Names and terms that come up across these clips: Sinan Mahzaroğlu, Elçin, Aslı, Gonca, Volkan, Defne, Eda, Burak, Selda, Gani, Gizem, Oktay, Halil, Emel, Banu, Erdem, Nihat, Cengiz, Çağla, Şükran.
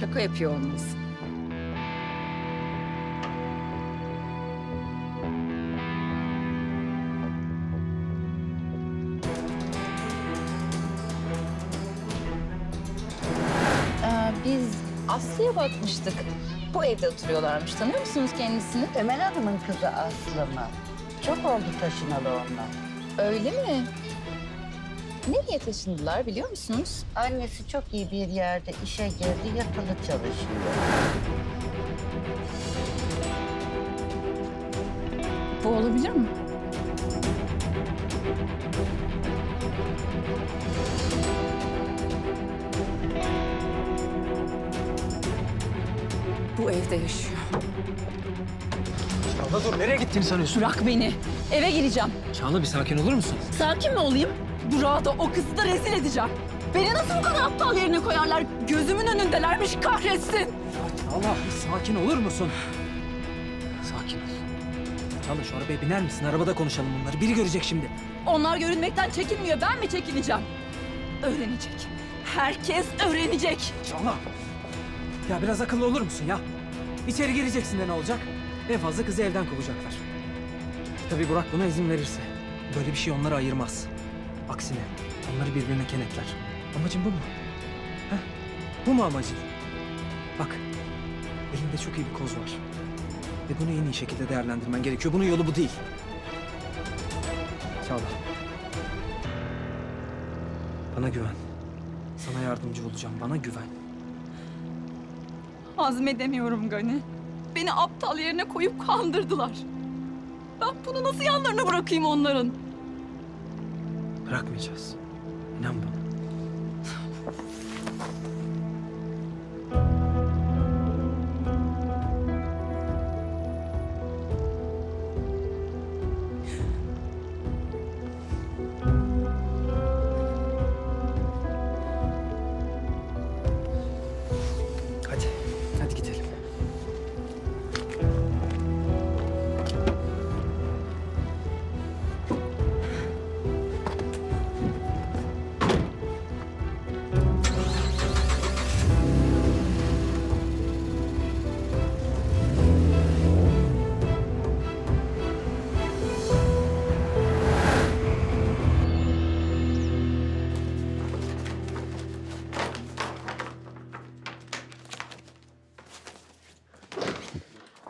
şaka yapıyor olmalısın. Biz Aslı'ya bakmıştık. Bu evde oturuyorlarmış. Tanıyor musunuz kendisini? Emel Hanım'ın kızı Aslı mı? Çok oldu taşınalı onlar. Öyle mi? Nereye taşındılar biliyor musunuz? Annesi çok iyi bir yerde işe girdi, yatılı çalışıyor. Bu olabilir mi? Bu evde yaşıyor. Çağla dur, nereye gittiğini sanıyorsun? Bırak beni, eve gireceğim. Çağla bir sakin olur musun? Sakin mi olayım? Burak'ı da o kızı da rezil edeceğim. Beni nasıl bu kadar aptal yerine koyarlar? Gözümün önündelermiş, kahretsin. Çağla, sakin olur musun? Sakin ol. Çağla şu arabaya biner misin? Arabada konuşalım bunları, biri görecek şimdi. Onlar görünmekten çekinmiyor, ben mi çekineceğim? Öğrenecek, herkes öğrenecek. Çağla, ya biraz akıllı olur musun ya? İçeri gireceksin de ne olacak? En fazla kızı evden kovacaklar. Tabii Burak buna izin verirse. Böyle bir şey onları ayırmaz. Aksine onları birbirine kenetler. Amacın bu mu? Heh, bu mu amacın? Bak, elinde çok iyi bir koz var. Ve bunu en iyi şekilde değerlendirmen gerekiyor. Bunun yolu bu değil. Çağla. Bana güven. Sana yardımcı olacağım. Bana güven. Hazmedemiyorum Gani. Beni aptal yerine koyup kandırdılar. Ben bunu nasıl yanlarına bırakayım onların? Bırakmayacağız. İnan bana.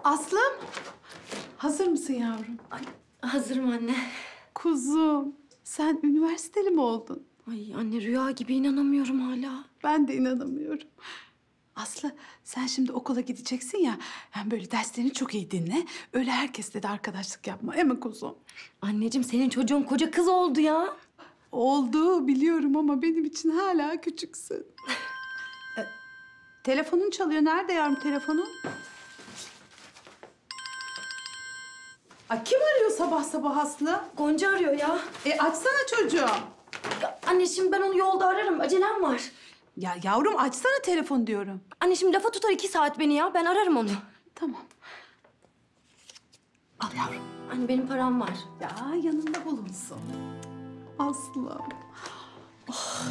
Aslım, hazır mısın yavrum? Ay, hazırım anne. Kuzum, sen üniversiteli mi oldun? Ay anne, rüya gibi inanamıyorum hala. Ben de inanamıyorum. Aslı, sen şimdi okula gideceksin ya, yani böyle derslerini çok iyi dinle. Öyle herkesle de arkadaşlık yapma, değil mi kuzum? Anneciğim, senin çocuğun koca kız oldu ya. Oldu, biliyorum ama benim için hala küçüksün. Telefonun çalıyor, nerede yavrum telefonun? Ay, kim arıyor sabah sabah Aslı? Gonca arıyor ya. Açsana çocuğum. Ya, anne şimdi ben onu yolda ararım. Acelem var. Ya yavrum açsana telefon diyorum. Anne şimdi lafa tutar 2 saat beni ya. Ben ararım onu. Tamam. Al yavrum. Anne benim param var. Ya yanında bulunsun. Aslı. Oh.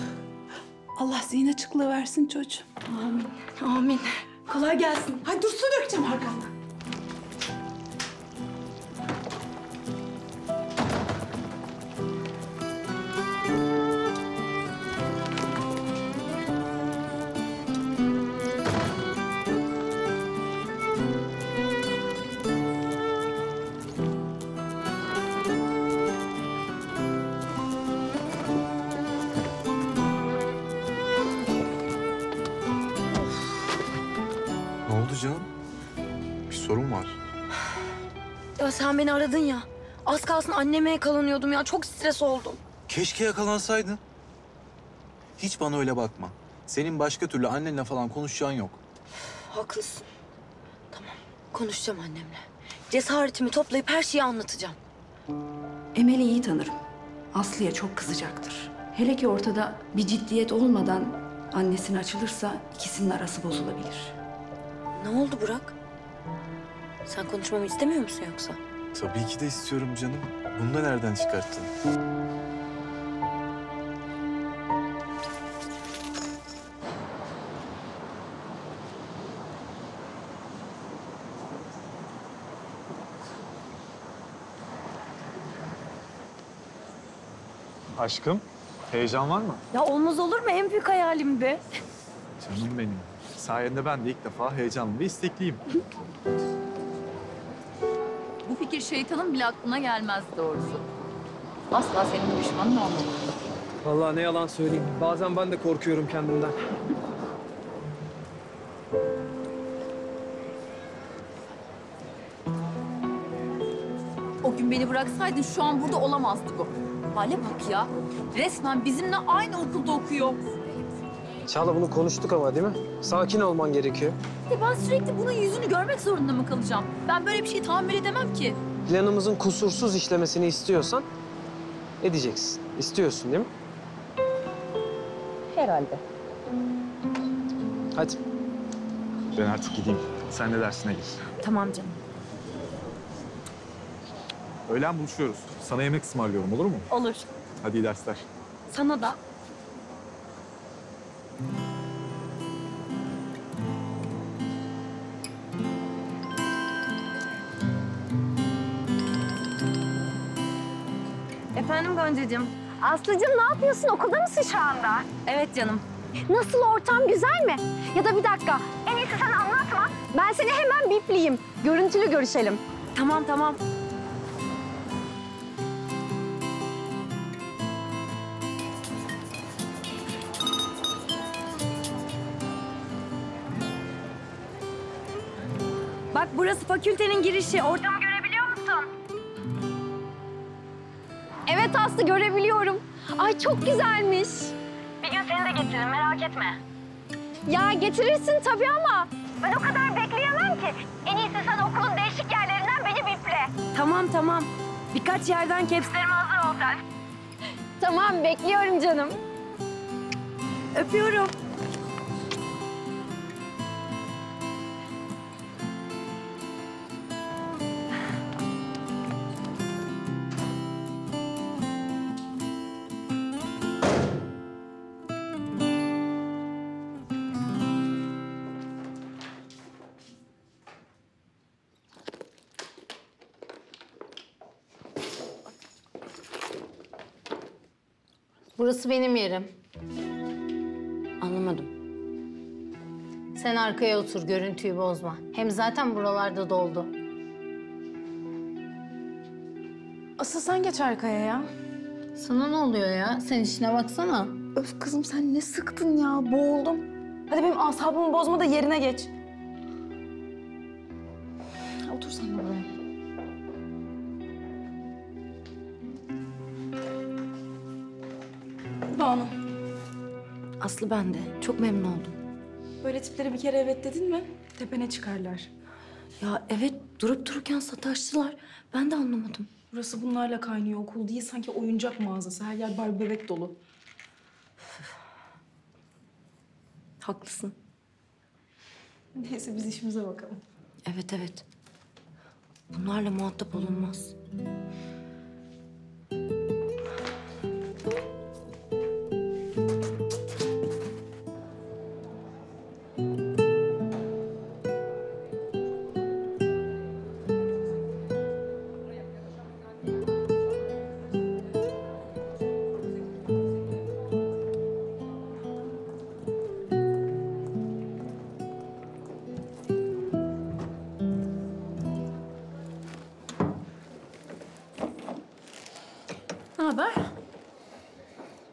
Allah zihin açıklığı versin çocuğum. Amin. Amin. Kolay gelsin. Hadi dur, su dökeceğim arkandan. Sen beni aradın ya. Az kalsın anneme yakalanıyordum ya. Çok stres oldum. Keşke yakalansaydın. Hiç bana öyle bakma. Senin başka türlü annenle falan konuşacağın yok. Haklısın. Tamam. Konuşacağım annemle. Cesaretimi toplayıp her şeyi anlatacağım. Emel'i iyi tanırım. Aslı'ya çok kızacaktır. Hele ki ortada bir ciddiyet olmadan annesine açılırsa ikisinin arası bozulabilir. Ne oldu Burak? Sen konuşmamı istemiyor musun yoksa? Tabii ki de istiyorum canım. Bunu da nereden çıkarttın? Aşkım, heyecan var mı? Ya olmaz olur mu? En büyük hayalimdi. Canım benim. Sayende ben de ilk defa heyecanlı ve istekliyim. Bu fikir şeytanın bile aklına gelmez doğrusu. Asla senin düşmanın olmadı. Vallahi ne yalan söyleyeyim. Bazen ben de korkuyorum kendimden. O gün beni bıraksaydın şu an burada olamazdık o. Hale bak ya. Resmen bizimle aynı okulda okuyor. Çağla bunu konuştuk ama değil mi? Sakin olman gerekiyor. Ben sürekli bunun yüzünü görmek zorunda mı kalacağım? Ben böyle bir şeyi tahammül edemem ki. Planımızın kusursuz işlemesini istiyorsan edeceksin. İstiyorsun değil mi? Herhalde. Hadi. Ben artık gideyim. Sen de dersine gir. Tamam canım. Öğlen buluşuyoruz. Sana yemek ısmarlıyorum, olur mu? Olur. Hadi iyi dersler. Sana da. Efendim Gonca'cığım. Aslı'cığım ne yapıyorsun? Okulda mısın şu anda? Evet canım. Nasıl ortam? Güzel mi? Ya da bir dakika. En iyisi sen anlatma. Ben seni hemen bipleyeyim. Görüntülü görüşelim. Tamam, tamam. Bak burası fakültenin girişi. Ortamı görebiliyor musun? Evet Aslı, görebiliyorum. Ay çok güzelmiş. Bir gün seni de getiririm, merak etme. Ya getirirsin tabii ama ben o kadar bekleyemem ki. En iyisi sen okulun değişik yerlerinden beni biple. Tamam tamam. Birkaç yerden kepslerim hazır olacak. Tamam, bekliyorum canım. Öpüyorum. Burası benim yerim. Anlamadım. Sen arkaya otur, görüntüyü bozma. Hem zaten buralarda doldu. Asıl sen geç arkaya ya. Sana ne oluyor ya? Sen işine baksana. Öf kızım, sen ne sıktın ya? Boğuldum. Hadi benim asabımı bozma da yerine geç. Otur sen de buraya. Banu. Aslı ben de. Çok memnun oldum. Böyle tiplere bir kere evet dedin mi tepene çıkarlar. Ya evet, durup dururken sataştılar. Ben de anlamadım. Burası bunlarla kaynıyor, okul değil. Sanki oyuncak mağazası. Her yer bar bebek dolu. Haklısın. Neyse biz işimize bakalım. Evet evet. Bunlarla muhatap olunmaz.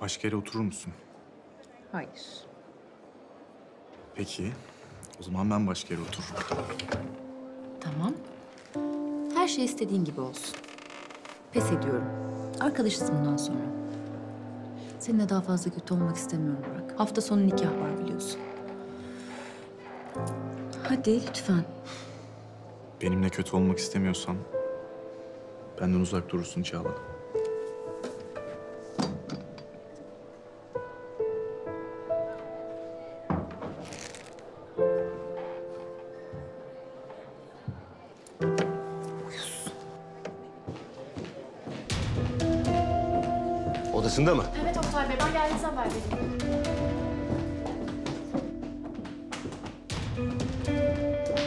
Başka yere oturur musun? Hayır. Peki. O zaman ben başka yere otururum. Tamam. Her şey istediğin gibi olsun. Pes ediyorum. Arkadaşız bundan sonra. Seninle daha fazla kötü olmak istemiyorum Burak. Hafta sonu nikah var biliyorsun. Hadi lütfen. Benimle kötü olmak istemiyorsan benden uzak durursun Çağla. Odasında mı? Evet Oktay Bey, ben geldiğinizden haber vereyim.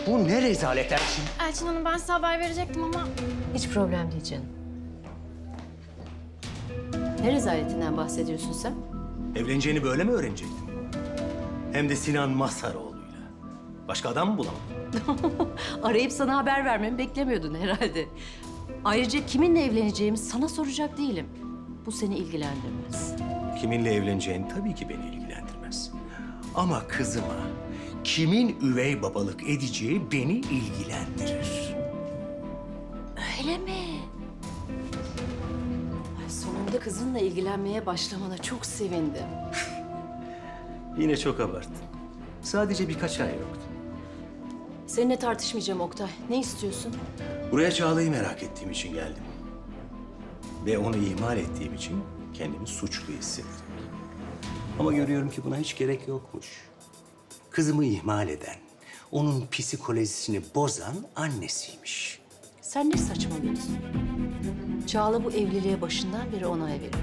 Bu ne rezalet Elçin? Elçin Hanım, ben size haber verecektim ama... Hiç problem değil canım. Ne rezaletinden bahsediyorsun sen? Evleneceğini böyle mi öğrenecektin? Hem de Sinan Mahzaroğlu'yla. Başka adam mı bulamadın? Arayıp sana haber vermemi beklemiyordun herhalde. Ayrıca kiminle evleneceğimi sana soracak değilim. Bu seni ilgilendirmez. Kiminle evleneceğin tabii ki beni ilgilendirmez. Ama kızıma kimin üvey babalık edeceği beni ilgilendirir. Öyle mi? Ay, sonunda kızınla ilgilenmeye başlamana çok sevindim. Yine çok abarttın. Sadece birkaç ay yoktu. Seninle tartışmayacağım Oktay. Ne istiyorsun? Buraya Çağla'yı merak ettiğim için geldim. Ve onu ihmal ettiğim için kendimi suçlu hissettim. Ama görüyorum ki buna hiç gerek yokmuş. Kızımı ihmal eden, onun psikolojisini bozan annesiymiş. Sen ne saçmalıyorsun? Çağla bu evliliğe başından beri onay veriyor.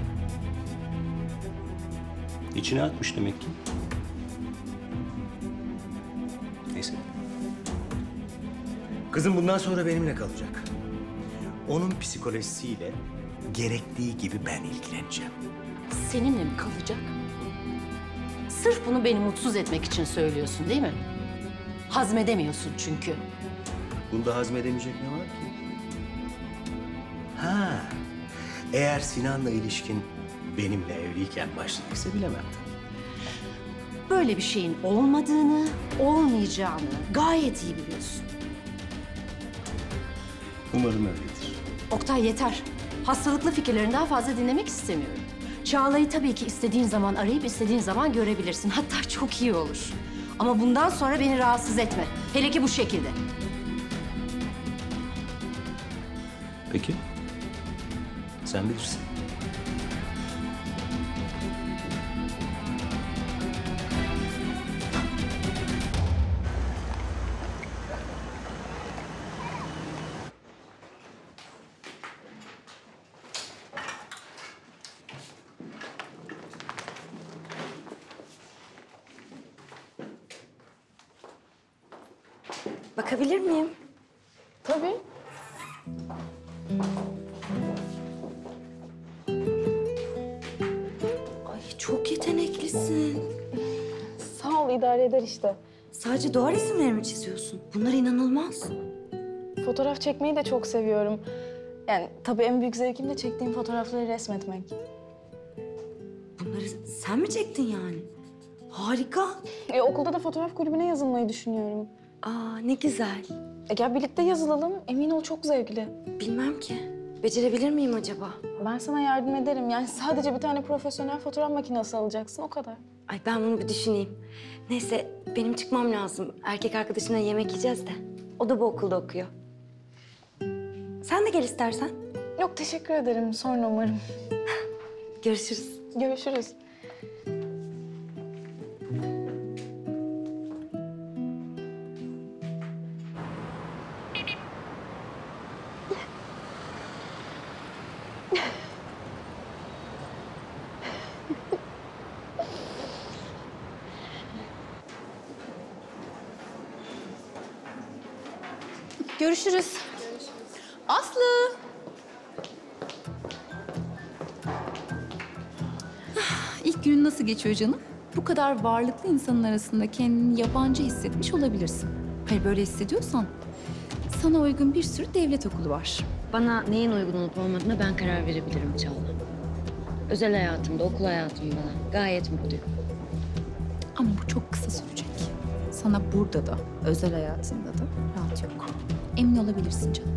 İçine atmış demek ki. Neyse. Kızım bundan sonra benimle kalacak. Onun psikolojisiyle gerektiği gibi ben ilgileneceğim. Seninle mi kalacak? Sırf bunu beni mutsuz etmek için söylüyorsun değil mi? Hazmedemiyorsun çünkü. Bunda hazmedemeyecek ne var ki? Ha, eğer Sinan'la ilişkin benimle evliyken başladıysa bilemem. Böyle bir şeyin olmadığını, olmayacağını gayet iyi biliyorsun. Umarım öyledir. Oktay yeter. Hastalıklı fikirlerini daha fazla dinlemek istemiyorum. Çağla'yı tabii ki istediğin zaman arayıp istediğin zaman görebilirsin. Hatta çok iyi olur. Ama bundan sonra beni rahatsız etme. Hele ki bu şekilde. Peki. Sen bilirsin. Bakabilir miyim? Tabii. Ay çok yeteneklisin. Sağ ol, idare eder işte. Sadece doğa resimleri mi çiziyorsun? Bunlar inanılmaz. Fotoğraf çekmeyi de çok seviyorum. Yani tabii en büyük zevkim de çektiğim fotoğrafları resmetmek. Bunları sen mi çektin yani? Harika. Okulda da fotoğraf kulübüne yazılmayı düşünüyorum. Aa ne güzel. Gel birlikte yazılalım. Emin ol çok zevkli. Bilmem ki. Becerebilir miyim acaba? Ben sana yardım ederim. Yani sadece bir tane profesyonel fotoğraf makinesi alacaksın. O kadar. Ay ben bunu bir düşüneyim. Neyse benim çıkmam lazım. Erkek arkadaşımla yemek yiyeceğiz de. O da bu okulda okuyor. Sen de gel istersen. Yok teşekkür ederim. Sonra umarım. Görüşürüz. Görüşürüz. Görüşürüz. Aslı. İlk günün nasıl geçiyor canım? Bu kadar varlıklı insanın arasında kendini yabancı hissetmiş olabilirsin. Hayır böyle hissediyorsan sana uygun bir sürü devlet okulu var. Bana neyin uygun olup olmadığına ben karar verebilirim Çağla. Özel hayatımda, okul hayatımda gayet mutluyum. Ama bu çok kısa sürecek. Sana burada da, özel hayatında da rahat yok. Emin olabilirsin canım.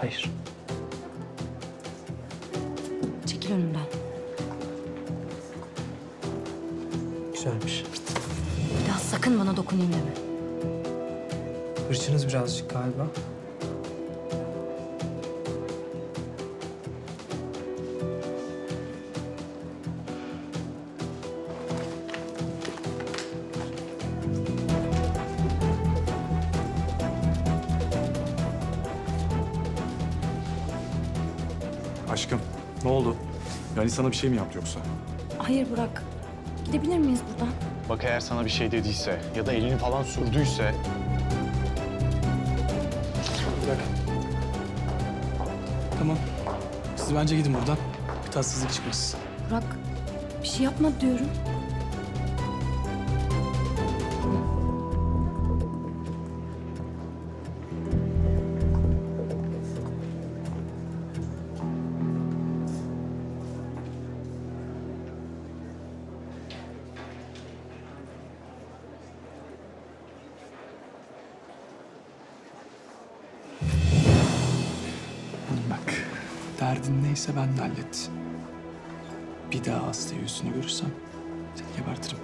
Hayır. Çekil önümden. Güzelmiş. Bir daha sakın bana dokunayım deme. Hırçınız birazcık galiba. Aşkım, ne oldu? Yani sana bir şey mi yaptı yoksa? Hayır Burak. Gidebilir miyiz buradan? Bak eğer sana bir şey dediyse ya da elini falan sürdüyse... Bırak. Tamam. Siz bence gidin buradan. Bir tatsızlık çıkmaz. Burak, bir şey yapma diyorum. Derdin neyse ben de hallettim. Bir daha Aslı'yı yüzünü görürsem seni gebertirim.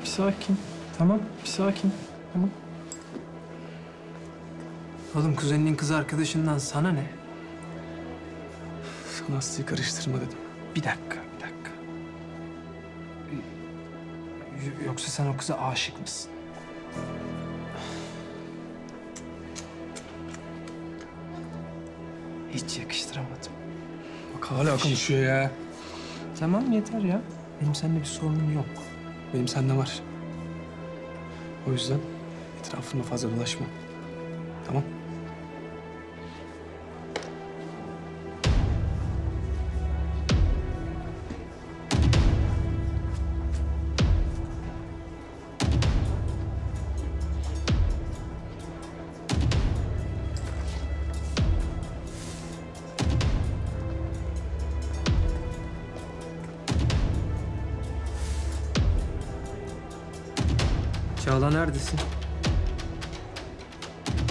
Bir sakin, tamam. Bir sakin, tamam. Oğlum kuzeninin kız arkadaşından sana ne? Sana Aslı'yı karıştırma dedim. Bir dakika, bir dakika. Yoksa sen o kıza aşık mısın? Hiç yakıştıramadım. Bak hala konuşuyor ya. Tamam yeter ya. Benim seninle bir sorunum yok. Benim sende var. O yüzden etrafına fazla dolaşma. Tamam? Çağla neredesin?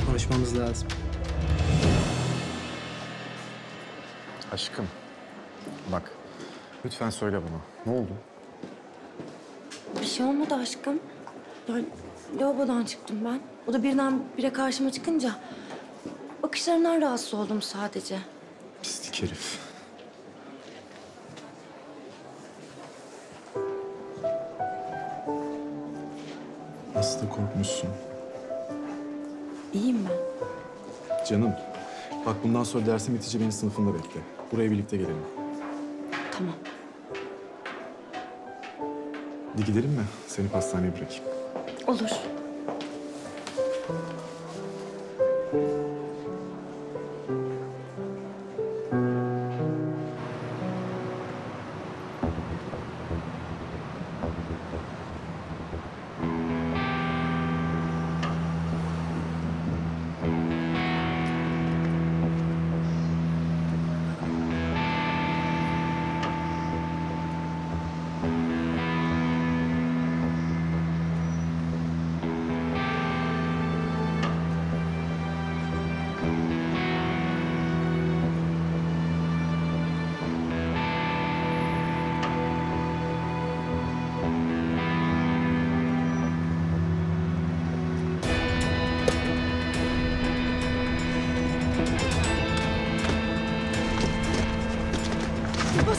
Konuşmamız lazım. Aşkım, bak lütfen söyle bana. Ne oldu? Bir şey olmadı aşkım. Yani lavabodan çıktım ben. O da birdenbire karşıma çıkınca bakışlarından rahatsız oldum sadece. Pislik herif. Aslı korkmuşsun. İyiyim ben. Canım, bak bundan sonra dersim bitince beni sınıfında bekle. Buraya birlikte gelelim. Tamam. Hadi gidelim mi? Seni pastaneye bırakayım. Olur.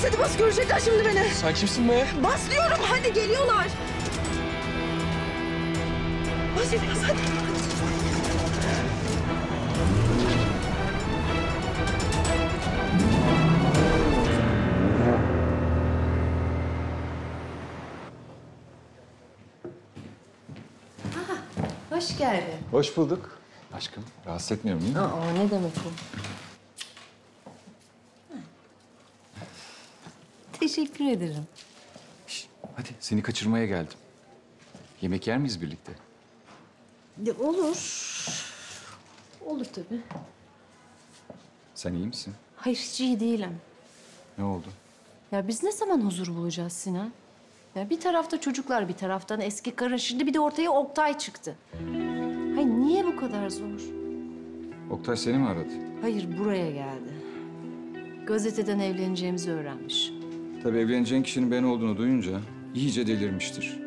Hadi bas, görecekler şimdi beni. Sen kimsin be? Bas diyorum, hadi geliyorlar. Bas biraz, hadi. Aha, hoş geldin. Hoş bulduk. Aşkım, rahatsız etmiyorum değil mi? Aa, ne demek bu? Teşekkür ederim. Şişt, hadi seni kaçırmaya geldim. Yemek yer miyiz birlikte? Ya olur. Olur tabii. Sen iyi misin? Hayır, hiç iyi değilim. Ne oldu? Ya biz ne zaman huzur bulacağız Sinan? Ya bir tarafta çocuklar, bir taraftan eski karın, şimdi bir de ortaya Oktay çıktı. Hayır niye bu kadar zor? Oktay seni mi aradı? Hayır, buraya geldi. Gazeteden evleneceğimizi öğrenmiş. Tabii evleneceğin kişinin ben olduğunu duyunca iyice delirmiştir.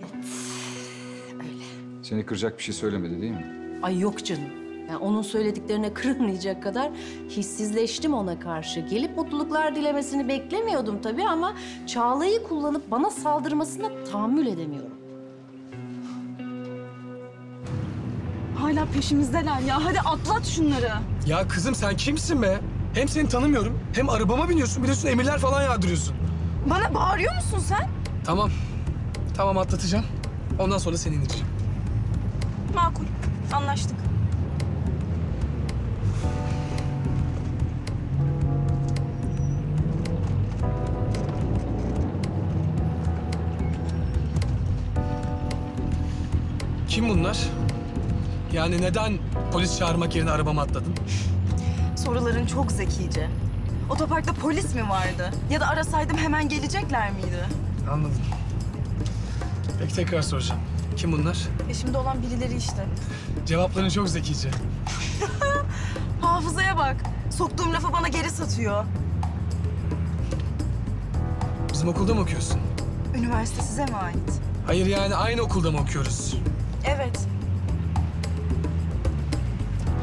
Evet, öyle. Seni kıracak bir şey söylemedi değil mi? Ay yok canım. Yani onun söylediklerine kırılmayacak kadar hissizleştim ona karşı. Gelip mutluluklar dilemesini beklemiyordum tabii ama Çağla'yı kullanıp bana saldırmasına tahammül edemiyorum. Hala peşimizdeler ya. Hadi atlat şunları. Ya kızım sen kimsin be? Hem seni tanımıyorum, hem arabama biniyorsun, bir de üstüne emirler falan yağdırıyorsun. Bana bağırıyor musun sen? Tamam. Tamam atlatacağım. Ondan sonra seni indireceğim. Makul. Anlaştık. Kim bunlar? Yani neden polis çağırmak yerine arabama atladın? Soruların çok zekice. Otoparkta polis mi vardı? Ya da arasaydım hemen gelecekler miydi? Anladım. Peki tekrar soracağım. Kim bunlar? Peşimde olan birileri işte. Cevapların çok zekice. Hafızaya bak. Soktuğum lafı bana geri satıyor. Bizim okulda mı okuyorsun? Üniversite size mi ait? Hayır yani aynı okulda mı okuyoruz? Evet.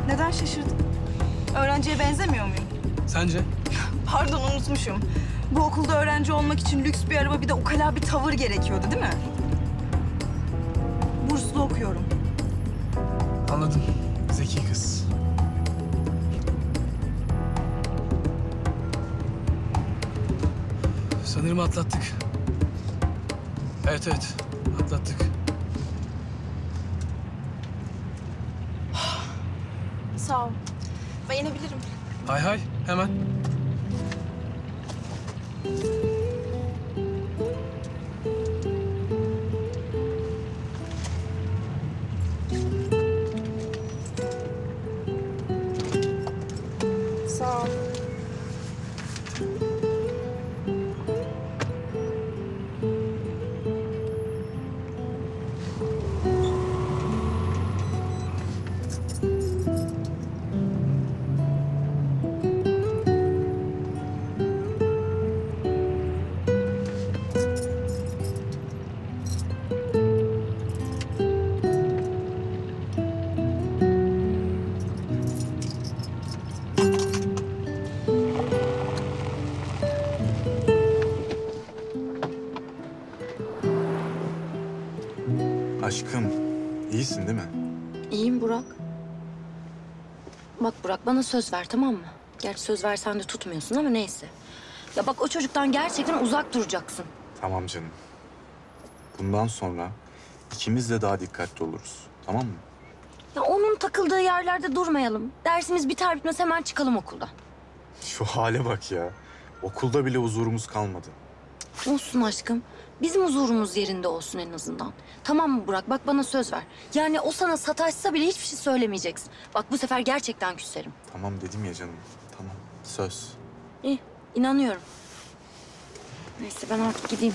Neden şaşırdın? Öğrenciye benzemiyor muyum? Sence? Pardon unutmuşum. Bu okulda öğrenci olmak için lüks bir araba bir de ukala bir tavır gerekiyordu değil mi? Burslu okuyorum. Anladım. Zeki kız. Sanırım atlattık. Evet evet atlattık. Sağ ol. Ben inebilirim. Hay hay hemen. Sağ ol. Aşkım, iyisin değil mi? İyiyim Burak. Bak Burak, bana söz ver tamam mı? Gerçi söz versen de tutmuyorsun ama neyse. Ya bak o çocuktan gerçekten uzak duracaksın. Tamam canım. Bundan sonra ikimiz de daha dikkatli oluruz. Tamam mı? Ya onun takıldığı yerlerde durmayalım. Dersimiz biter bitmez hemen çıkalım okuldan. Şu hale bak ya. Okulda bile huzurumuz kalmadı. Olsun aşkım. Bizim huzurumuz yerinde olsun en azından. Tamam mı Burak? Bak bana söz ver. Yani o sana sataşsa bile hiçbir şey söylemeyeceksin. Bak bu sefer gerçekten küserim. Tamam dedim ya canım. Tamam. Söz. İyi. İnanıyorum. Neyse ben artık gideyim.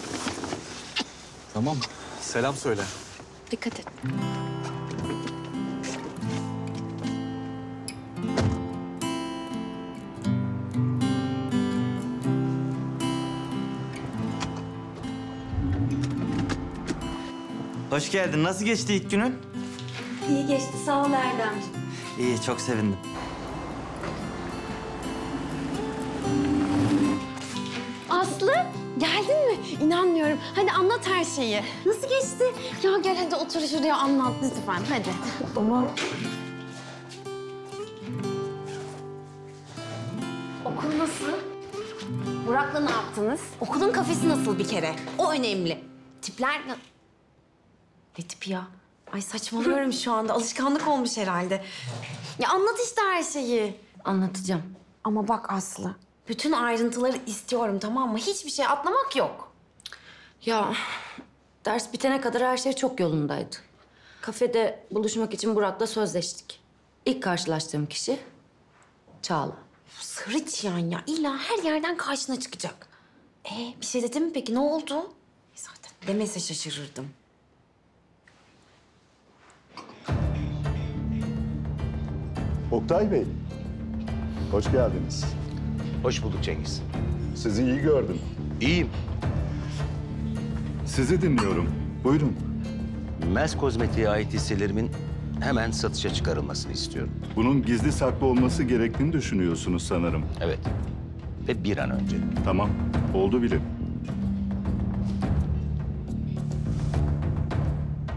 Tamam. Selam söyle. Dikkat et. Hoş geldin. Nasıl geçti ilk günün? İyi geçti. Sağ ol Erdemciğim. İyi. Çok sevindim. Aslı, geldin mi? İnanmıyorum. Hadi anlat her şeyi. Nasıl geçti? Ya gel hadi otur şuraya anlat lütfen. Hadi. Tamam. Okul nasıl? Burak'la ne yaptınız? Okulun kafesi nasıl bir kere? O önemli. Tipler... Ne tipi ya? Ay saçmalıyorum şu anda. Alışkanlık olmuş herhalde. Ya anlat işte her şeyi. Anlatacağım. Ama bak Aslı, bütün ayrıntıları istiyorum tamam mı? Hiçbir şey atlamak yok. Ya ders bitene kadar her şey çok yolundaydı. Kafede buluşmak için Burak'la sözleştik. İlk karşılaştığım kişi Çağla. Sırıçyan ya. İlla her yerden karşına çıkacak. Bir şey dedi mi peki? Ne oldu? Zaten demese şaşırırdım. Oktay Bey, hoş geldiniz. Hoş bulduk Cengiz. Sizi iyi gördüm. İyiyim. Sizi dinliyorum. Buyurun. Mels Kozmetik'e ait hisselerimin hemen satışa çıkarılmasını istiyorum. Bunun gizli saklı olması gerektiğini düşünüyorsunuz sanırım. Evet. Ve bir an önce. Tamam. Oldu bile.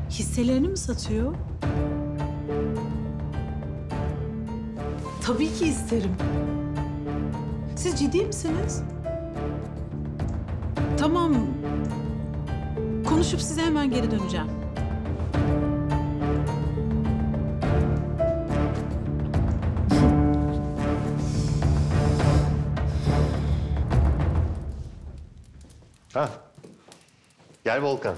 Hisselerini mi satıyor? Tabii ki isterim. Siz ciddi misiniz? Tamam. Konuşup size hemen geri döneceğim. Ha. Gel Volkan.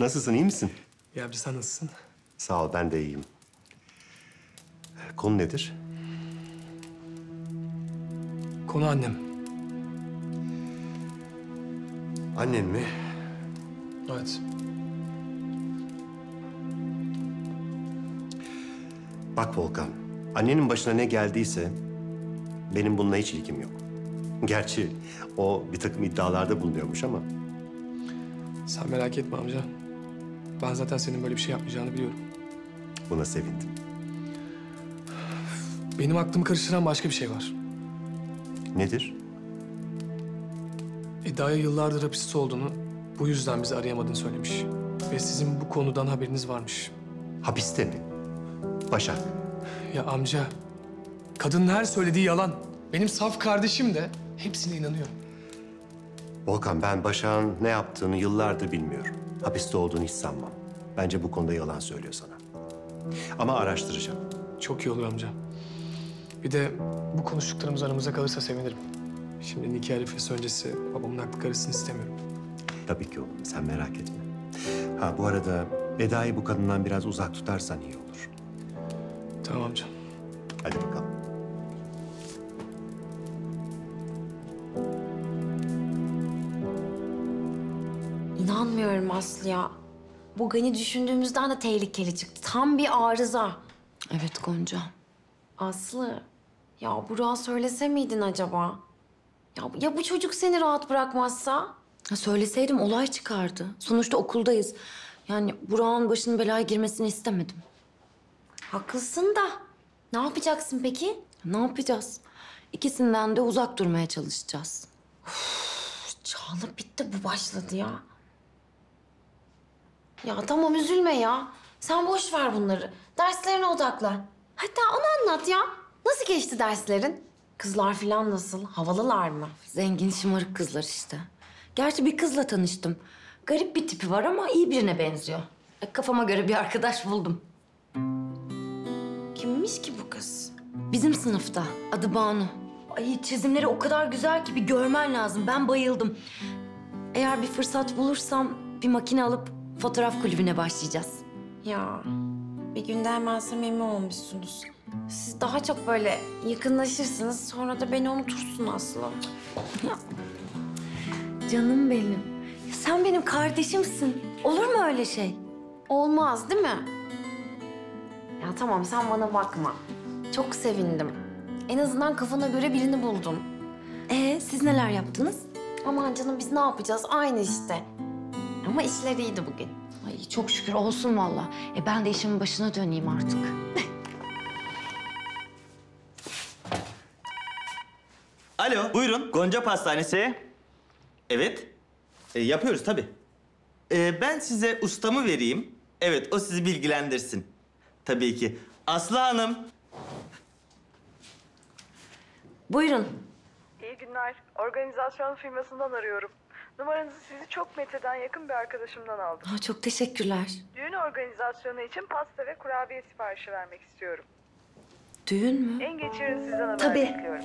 Nasılsın, iyi misin? İyi abi, sen nasılsın? Sağ ol, ben de iyiyim. Konu nedir? Konu annem. Annen mi? Evet. Bak Volkan, annenin başına ne geldiyse benim bununla hiç ilgim yok. Gerçi o bir takım iddialarda bulunuyormuş ama. Sen merak etme amca. Ben zaten senin böyle bir şey yapmayacağını biliyorum. Buna sevindim. Benim aklımı karıştıran başka bir şey var. Nedir? Eda'ya yıllardır hapiste olduğunu, bu yüzden bizi arayamadığını söylemiş. Ve sizin bu konudan haberiniz varmış. Hapiste mi? Başak. Ya amca, kadının her söylediği yalan. Benim saf kardeşim de hepsine inanıyor. Volkan, ben Başak'ın ne yaptığını yıllardır bilmiyorum. Hapiste olduğunu hiç sanmam. Bence bu konuda yalan söylüyor sana. Ama araştıracağım. Çok iyi olur amca. Bir de bu konuştuklarımız aramızda kalırsa sevinirim. Şimdi nikah arifesi öncesi babamın aklı karısını istemiyorum. Tabii ki oğlum, sen merak etme. Ha, bu arada Eda'yı bu kadından biraz uzak tutarsan iyi olur. Tamam amca. Hadi bakalım. İnanmıyorum Aslı ya. Bu Gani düşündüğümüzden de tehlikeli çıktı. Tam bir arıza. Evet Gonca. Aslı, ya Burak'a söylese miydin acaba? Ya bu çocuk seni rahat bırakmazsa? Ya söyleseydim olay çıkardı. Sonuçta okuldayız. Yani Burak'ın başının belaya girmesini istemedim. Haklısın da. Ne yapacaksın peki? Ne yapacağız? İkisinden de uzak durmaya çalışacağız. Uf, Çağla bitti, bu başladı ya. Ya tamam, üzülme ya. Sen boş ver bunları. Derslerine odaklan. Hatta onu anlat ya. Nasıl geçti derslerin? Kızlar falan nasıl? Havalılar mı? Zengin şımarık kızlar işte. Gerçi bir kızla tanıştım. Garip bir tipi var ama iyi birine benziyor. Kafama göre bir arkadaş buldum. Kimmiş ki bu kız? Bizim sınıfta. Adı Banu. Ay, çizimleri o kadar güzel ki bir görmen lazım. Ben bayıldım. Eğer bir fırsat bulursam bir makine alıp fotoğraf kulübüne başlayacağız. Ya bir günde hemen samimi olmuşsunuz. Siz daha çok böyle yakınlaşırsınız, sonra da beni unutursun Aslı. Ya. Canım benim. Ya sen benim kardeşimsin. Olur mu öyle şey? Olmaz değil mi? Ya tamam, sen bana bakma. Çok sevindim. En azından kafana göre birini buldun. Siz neler yaptınız? Aman canım, biz ne yapacağız? Aynı işte. Ama işleri iyiydi bugün. Ay çok şükür olsun vallahi. Ben de işimin başına döneyim artık. Alo, buyurun. Gonca Pastanesi. Evet. Yapıyoruz tabii. Ben size ustamı vereyim. Evet, o sizi bilgilendirsin. Tabii ki. Aslı Hanım. Buyurun. İyi günler. Organizasyon firmasından arıyorum. Numaranızı sizi çok metheden yakın bir arkadaşımdan aldım. Aa, çok teşekkürler. Düğün organizasyonu için pasta ve kurabiye siparişi vermek istiyorum. Düğün mü? En geç yarın sizden haber bekliyorum.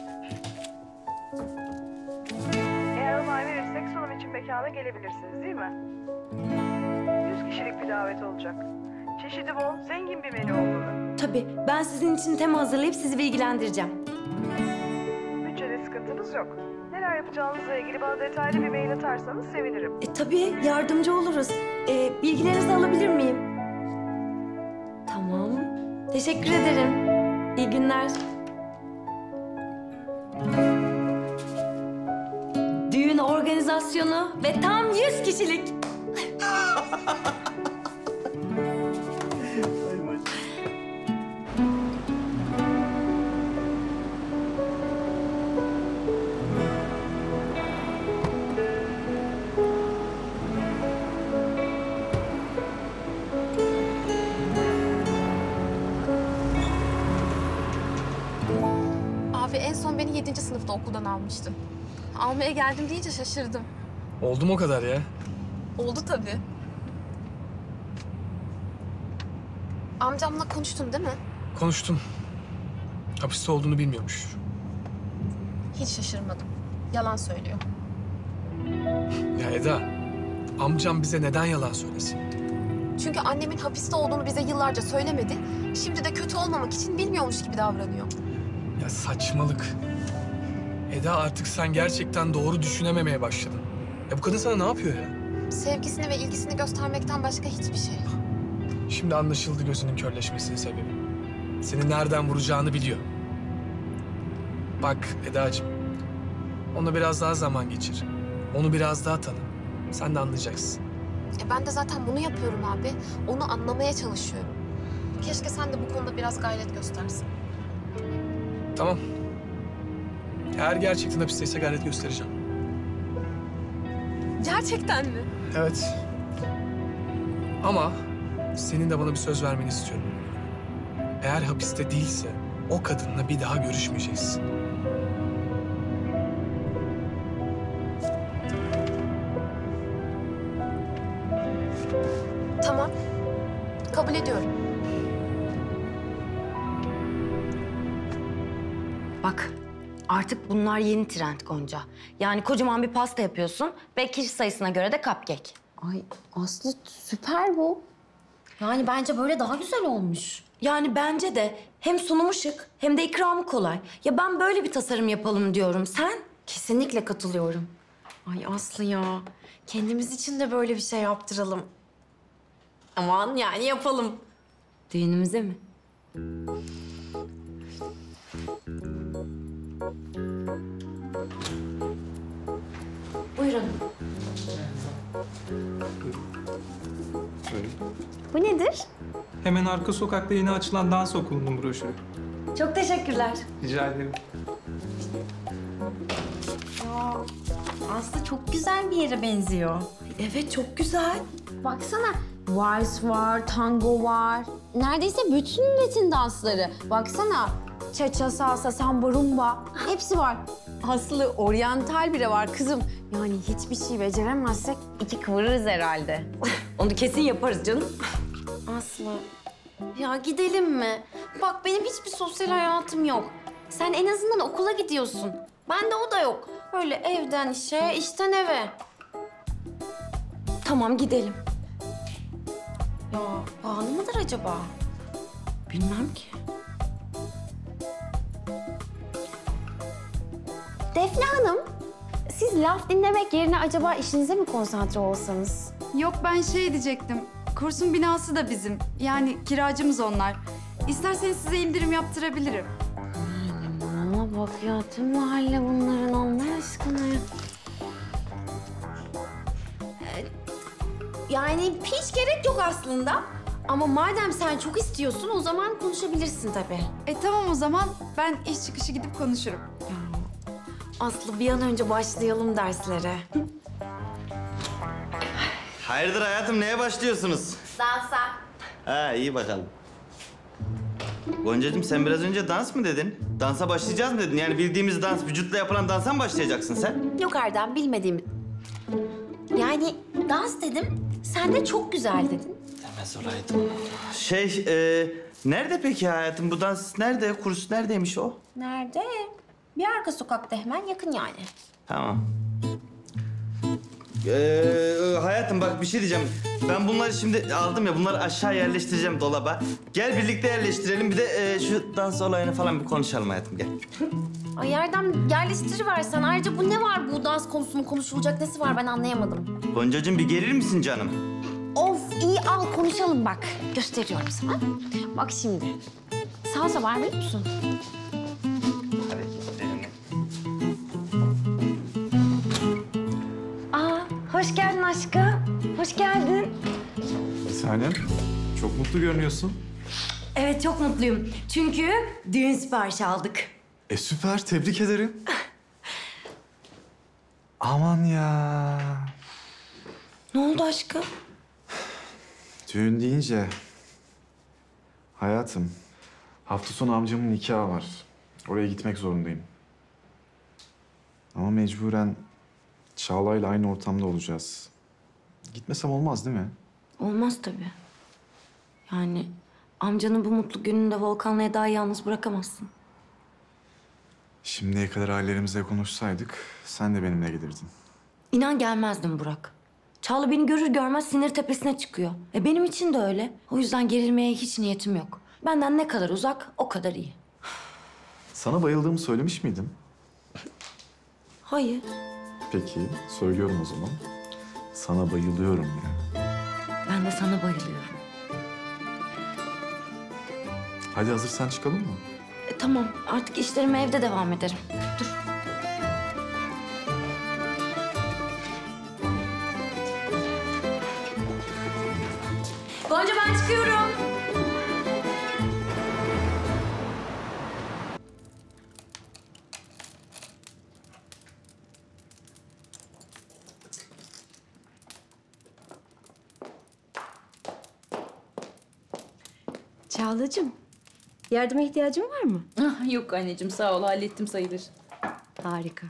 Eğer onay verirsek sunum için mekana gelebilirsiniz değil mi? 100 kişilik bir davet olacak. Çeşidi bol, zengin bir menü olmalı. Tabii, ben sizin için tema hazırlayıp sizi bilgilendireceğim. Bütçede sıkıntınız yok. Neler yapacağınızla ilgili bana detaylı bir mail atarsanız sevinirim. Tabii, yardımcı oluruz. Bilgilerinizi alabilir miyim? Tamam. Teşekkür ederim. İyi günler. Düğün organizasyonu ve tam 100 kişilik. Beni 7. sınıfta okuldan almıştın. Almaya geldim deyince şaşırdım. Oldum o kadar ya. Oldu tabii. Amcamla konuştun değil mi? Konuştum. Hapiste olduğunu bilmiyormuş. Hiç şaşırmadım. Yalan söylüyor. Ya Eda, amcam bize neden yalan söylesin? Çünkü annemin hapiste olduğunu bize yıllarca söylemedi. Şimdi de kötü olmamak için bilmiyormuş gibi davranıyor. Ya saçmalık. Eda, artık sen gerçekten doğru düşünememeye başladın. Ya bu kadın sana ne yapıyor ya? Sevgisini ve ilgisini göstermekten başka hiçbir şey. Şimdi anlaşıldı gözünün körleşmesinin sebebi. Seni nereden vuracağını biliyor. Bak Eda'cığım, ona biraz daha zaman geçir. Onu biraz daha tanı. Sen de anlayacaksın. Ben de zaten bunu yapıyorum abi. Onu anlamaya çalışıyorum. Keşke sen de bu konuda biraz gayret göstersin. Tamam. Eğer gerçekten hapisteyse gayret göstereceğim. Gerçekten mi? Evet. Ama senin de bana bir söz vermeni istiyorum. Eğer hapiste değilse o kadınla bir daha görüşmeyeceksin. Tamam. Kabul ediyorum. Bak, artık bunlar yeni trend Gonca. Yani kocaman bir pasta yapıyorsun ve kişi sayısına göre de cupcake. Ay Aslı, süper bu. Yani bence böyle daha güzel olmuş. Yani bence de hem sunumu şık hem de ikramı kolay. Ya ben böyle bir tasarım yapalım diyorum. Sen? Kesinlikle katılıyorum. Ay Aslı ya, kendimiz için de böyle bir şey yaptıralım. Aman yani yapalım. Düğünümüze mi? Buyurun. Bu nedir? Hemen arka sokakta yeni açılan dans okulunun broşürü. Çok teşekkürler. Rica ederim. Aa, aslında çok güzel bir yere benziyor. Evet, çok güzel. Baksana, vals var, tango var. Neredeyse bütün Latin dansları. Baksana. Çaça, salsa, samba, rumba, hepsi var. Aslı, oryantal bile var kızım. Yani hiçbir şey beceremezsek iki kıvırırız herhalde. Onu kesin yaparız canım. Aslı, ya gidelim mi? Bak benim hiçbir sosyal hayatım yok. Sen en azından okula gidiyorsun. Ben de o da yok. Böyle evden işe, işten eve. Tamam, gidelim. Ya bağlı mıdır acaba? Bilmem ki. Defne Hanım, siz laf dinlemek yerine acaba işinize mi konsantre olsanız? Yok, ben şey diyecektim, kursun binası da bizim. Yani kiracımız onlar. İsterseniz size indirim yaptırabilirim. Yani bana bak ya, tüm mahalle bunların onlar aşkına. Yani hiç gerek yok aslında. Ama madem sen çok istiyorsun, o zaman konuşabilirsin tabii. Tamam o zaman, ben iş çıkışı gidip konuşurum. Aslı, bir an önce başlayalım derslere. Hayırdır hayatım, neye başlıyorsunuz? Dansa. Ha, iyi bakalım. Goncacığım, sen biraz önce dans mı dedin? Dansa başlayacağız mı dedin? Yani bildiğimiz dans, vücutla yapılan dansa mı başlayacaksın sen? Yok Erdem, bilmediğim. Yani dans dedim, sen de çok güzel dedin. Demez olaydım. Nerede peki hayatım bu dans? Nerede? Kurs neredeymiş o? Nerede? Bir arka sokakta, hemen yakın yani. Tamam. Hayatım bak, bir şey diyeceğim. Ben bunları şimdi aldım ya, bunları aşağı yerleştireceğim dolaba. Gel birlikte yerleştirelim, bir de şu dans olayını falan bir konuşalım hayatım, gel. Ay Erdem, yerleştiriversen. Ayrıca bu ne var, bu dans konusunun konuşulacak nesi var, ben anlayamadım. Goncacığım, bir gelir misin canım? Of, iyi al, konuşalım bak. Gösteriyorum sana. Bak şimdi. salsa var biliyor musun? Hadi gidelim. Aa, hoş geldin aşkım. Hoş geldin. Sanem, çok mutlu görünüyorsun. Evet, çok mutluyum. Çünkü düğün siparişi aldık. E süper, tebrik ederim. Aman ya. Ne oldu aşkım? Düğün deyince... Hayatım, hafta sonu amcamın nikahı var. Oraya gitmek zorundayım. Ama mecburen Çağla'yla aynı ortamda olacağız. Gitmesem olmaz değil mi? Olmaz tabii. Yani amcanın bu mutlu gününde Volkan'la Eda'yı yalnız bırakamazsın. Şimdiye kadar ailelerimizle konuşsaydık sen de benimle gelirdin. İnan gelmezdim Burak. Çağla beni görür görmez sinir tepesine çıkıyor. E benim için de öyle. O yüzden gerilmeye hiç niyetim yok. Benden ne kadar uzak o kadar iyi. Sana bayıldığımı söylemiş miydim? Hayır. Peki söylüyorum o zaman. Sana bayılıyorum ya. Ben de sana bayılıyorum. Hadi hazırsan çıkalım mı? E, tamam artık işlerime evde devam ederim. Dur. Gonca ben çıkıyorum. Çağlacığım, yardıma ihtiyacın var mı? Yok anneciğim, sağ ol. Hallettim sayılır. Harika.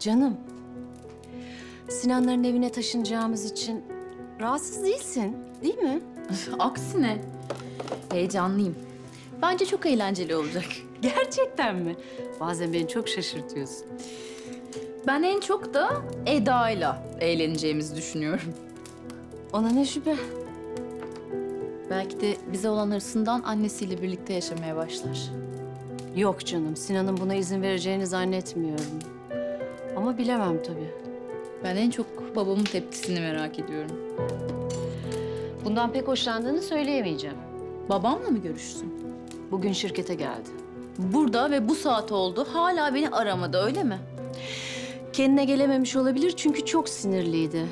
Canım. Sinanların evine taşınacağımız için rahatsız değilsin, değil mi? Aksine. Heyecanlıyım. Bence çok eğlenceli olacak. Gerçekten mi? Bazen beni çok şaşırtıyorsun. Ben en çok da Eda'yla eğleneceğimizi düşünüyorum. Ona ne şüphe. Belki de bize olan hırsından annesiyle birlikte yaşamaya başlar. Yok canım, Sinan'ın buna izin vereceğini zannetmiyorum. Ama bilemem tabii. Ben en çok babamın tepkisini merak ediyorum. Bundan pek hoşlandığını söyleyemeyeceğim. Babamla mı görüştün? Bugün şirkete geldi. Burada ve bu saat oldu. Hala beni aramadı, öyle mi? Kendine gelememiş olabilir çünkü çok sinirliydi.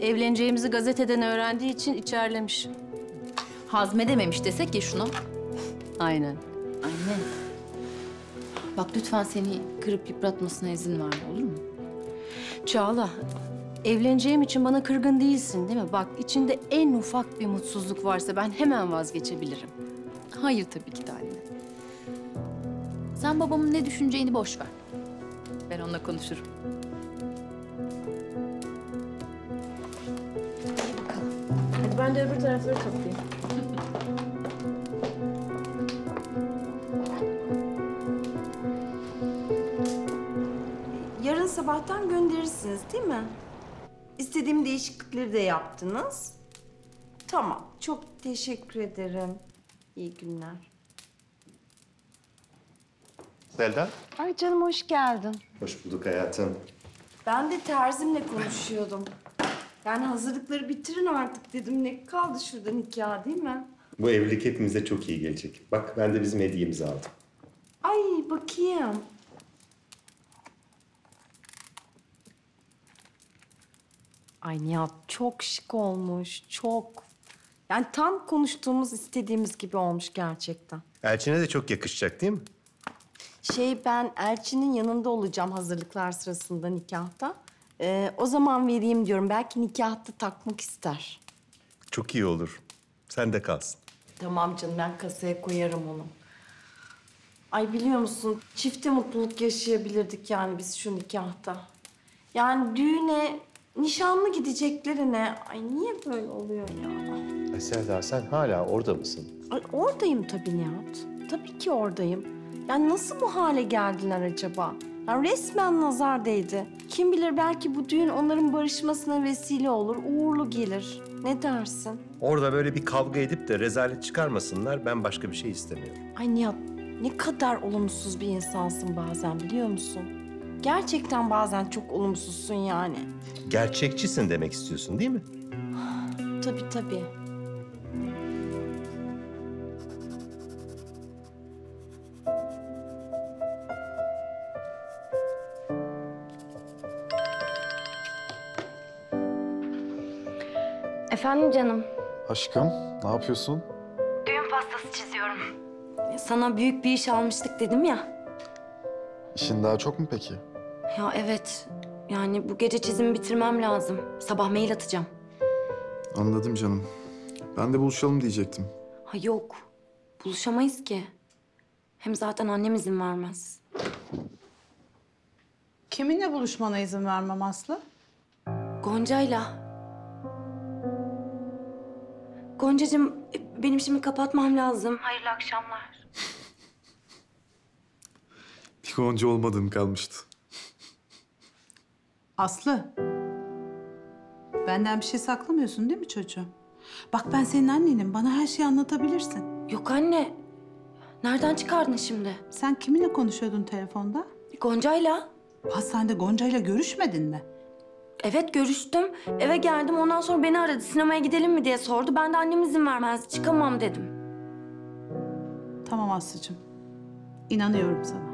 Evleneceğimizi gazeteden öğrendiği için içerlemiş. Hazmedememiş desek ya şunu. Aynen. Aynen. Bak lütfen seni kırıp yıpratmasına izin verme, olur mu? Çağla, evleneceğim için bana kırgın değilsin değil mi? Bak içinde en ufak bir mutsuzluk varsa ben hemen vazgeçebilirim. Hayır tabii ki de anne. Sen babamın ne düşüneceğini boş ver. Ben onunla konuşurum. İyi bakalım. Hadi ben de öbür tarafları toplayayım. Sabahtan gönderirsiniz değil mi? İstediğim değişiklikleri de yaptınız. Tamam, çok teşekkür ederim. İyi günler. Selda. Ay canım hoş geldin. Hoş bulduk hayatım. Ben de terzimle konuşuyordum. Yani hazırlıkları bitirin artık dedim. Ne kaldı şurada nikah değil mi? Bu evlilik hepimize çok iyi gelecek. Bak ben de bizim hediyemizi aldım. Ay bakayım. Ay Nihat çok şık olmuş, çok. Yani tam konuştuğumuz, istediğimiz gibi olmuş gerçekten. Elçin'e de çok yakışacak değil mi? Ben Elçin'in yanında olacağım hazırlıklar sırasında nikahta. O zaman vereyim diyorum. Belki nikahta takmak ister. Çok iyi olur. Sen de kalsın. Tamam canım, ben kasaya koyarım onu. Ay biliyor musun, çifte mutluluk yaşayabilirdik yani biz şu nikahta. Yani düğüne... Nişanlı gideceklerine, ay niye böyle oluyor ya? Selda sen hala orada mısın? Ay oradayım tabii Nihat. Tabii ki oradayım. Yani nasıl bu hale geldiler acaba? Yani resmen nazar değdi. Kim bilir belki bu düğün onların barışmasına vesile olur, uğurlu gelir. Ne dersin? Orada böyle bir kavga edip de rezalet çıkarmasınlar, ben başka bir şey istemiyorum. Ay Nihat, ne kadar olumsuz bir insansın bazen biliyor musun? Gerçekten bazen çok olumsuzsun yani. Gerçekçisin demek istiyorsun değil mi? Tabii tabii. Efendim canım. Aşkım, ne yapıyorsun? Düğün pastası çiziyorum. Sana büyük bir iş almıştık dedim ya. İşin daha çok mu peki? Ya evet. Yani bu gece çizimi bitirmem lazım. Sabah mail atacağım. Anladım canım. Ben de buluşalım diyecektim. Ha yok. Buluşamayız ki. Hem zaten annem izin vermez. Kiminle buluşmana izin vermem Aslı? Gonca'yla. Goncacığım, benim şimdi kapatmam lazım. Hayırlı akşamlar. Bir Gonca olmadığım kalmıştı. Aslı, benden bir şey saklamıyorsun değil mi çocuğum? Bak ben senin annenim, bana her şeyi anlatabilirsin. Yok anne, nereden çıkardın şimdi? Sen kiminle konuşuyordun telefonda? Gonca'yla. Hastanede Gonca'yla görüşmedin mi? Evet, görüştüm. Eve geldim. Ondan sonra beni aradı. Sinemaya gidelim mi diye sordu. Ben de annem izin vermez. Çıkamam dedim. Tamam Aslı'cığım. İnanıyorum sana.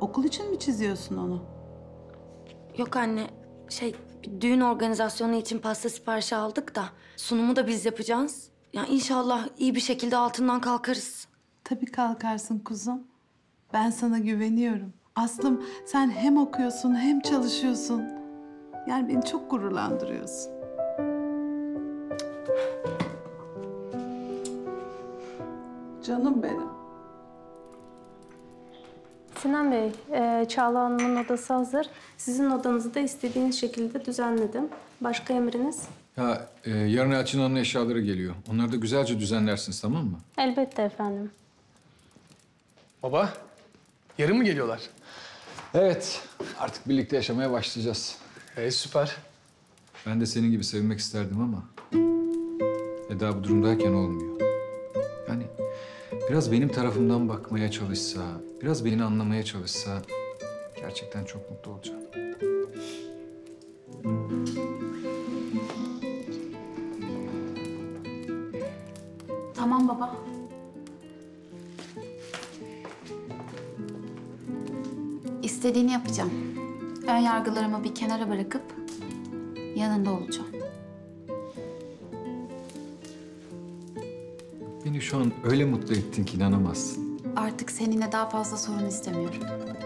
Okul için mi çiziyorsun onu? Yok anne. Bir düğün organizasyonu için pasta siparişi aldık da sunumu da biz yapacağız. Yani inşallah iyi bir şekilde altından kalkarız. Tabii kalkarsın kuzum. Ben sana güveniyorum. Aslım, sen hem okuyorsun hem çalışıyorsun. Yani beni çok gururlandırıyorsun. Canım benim. Sinan Bey, Çağla Hanım'ın odası hazır. Sizin odanızı da istediğiniz şekilde düzenledim. Başka emriniz? Ha, yarın Elçin Hanım'ın eşyaları geliyor. Onları da güzelce düzenlersiniz, tamam mı? Elbette efendim. Baba, yarın mı geliyorlar? Evet, artık birlikte yaşamaya başlayacağız. Süper. Ben de senin gibi sevinmek isterdim ama Eda bu durumdayken olmuyor. Yani biraz benim tarafımdan bakmaya çalışsa, biraz beni anlamaya çalışsa gerçekten çok mutlu olacağım. Tamam baba. İstediğini yapacağım. Ön yargılarımı bir kenara bırakıp yanında olacağım. Beni şu an öyle mutlu ettin ki inanamazsın. Artık seninle daha fazla sorun istemiyorum. Ben de.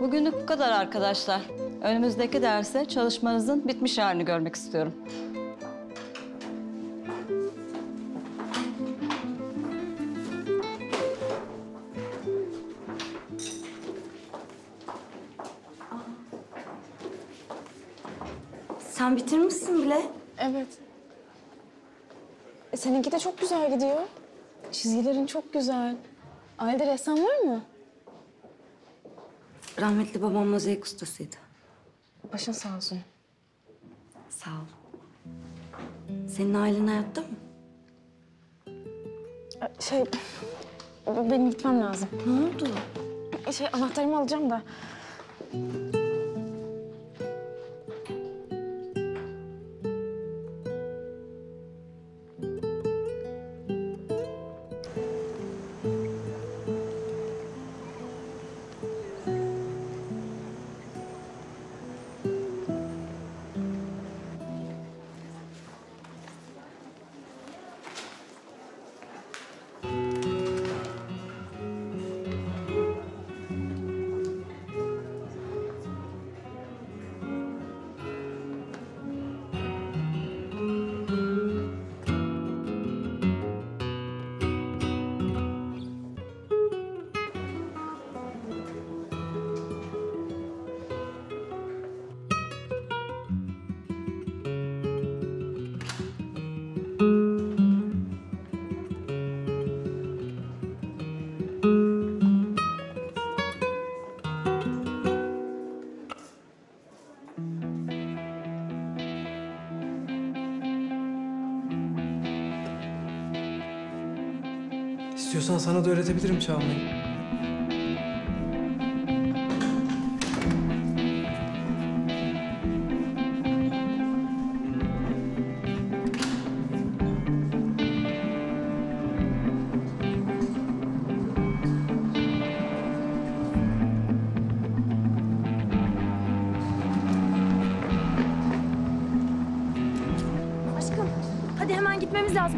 Bugünlük bu kadar arkadaşlar. Önümüzdeki derse çalışmanızın bitmiş halini görmek istiyorum. Sen bitirmişsin bile. Evet. Seninki de çok güzel gidiyor. Çizgilerin çok güzel. Ailede ressam var mı? Rahmetli babam mozaik ustasıydı. Başın sağ olsun. Sağ ol. Senin ailen hayatta mı? Benim gitmem lazım. Ne oldu? Anahtarımı alacağım da. İstiyorsan sana da öğretebilirim çalmayı.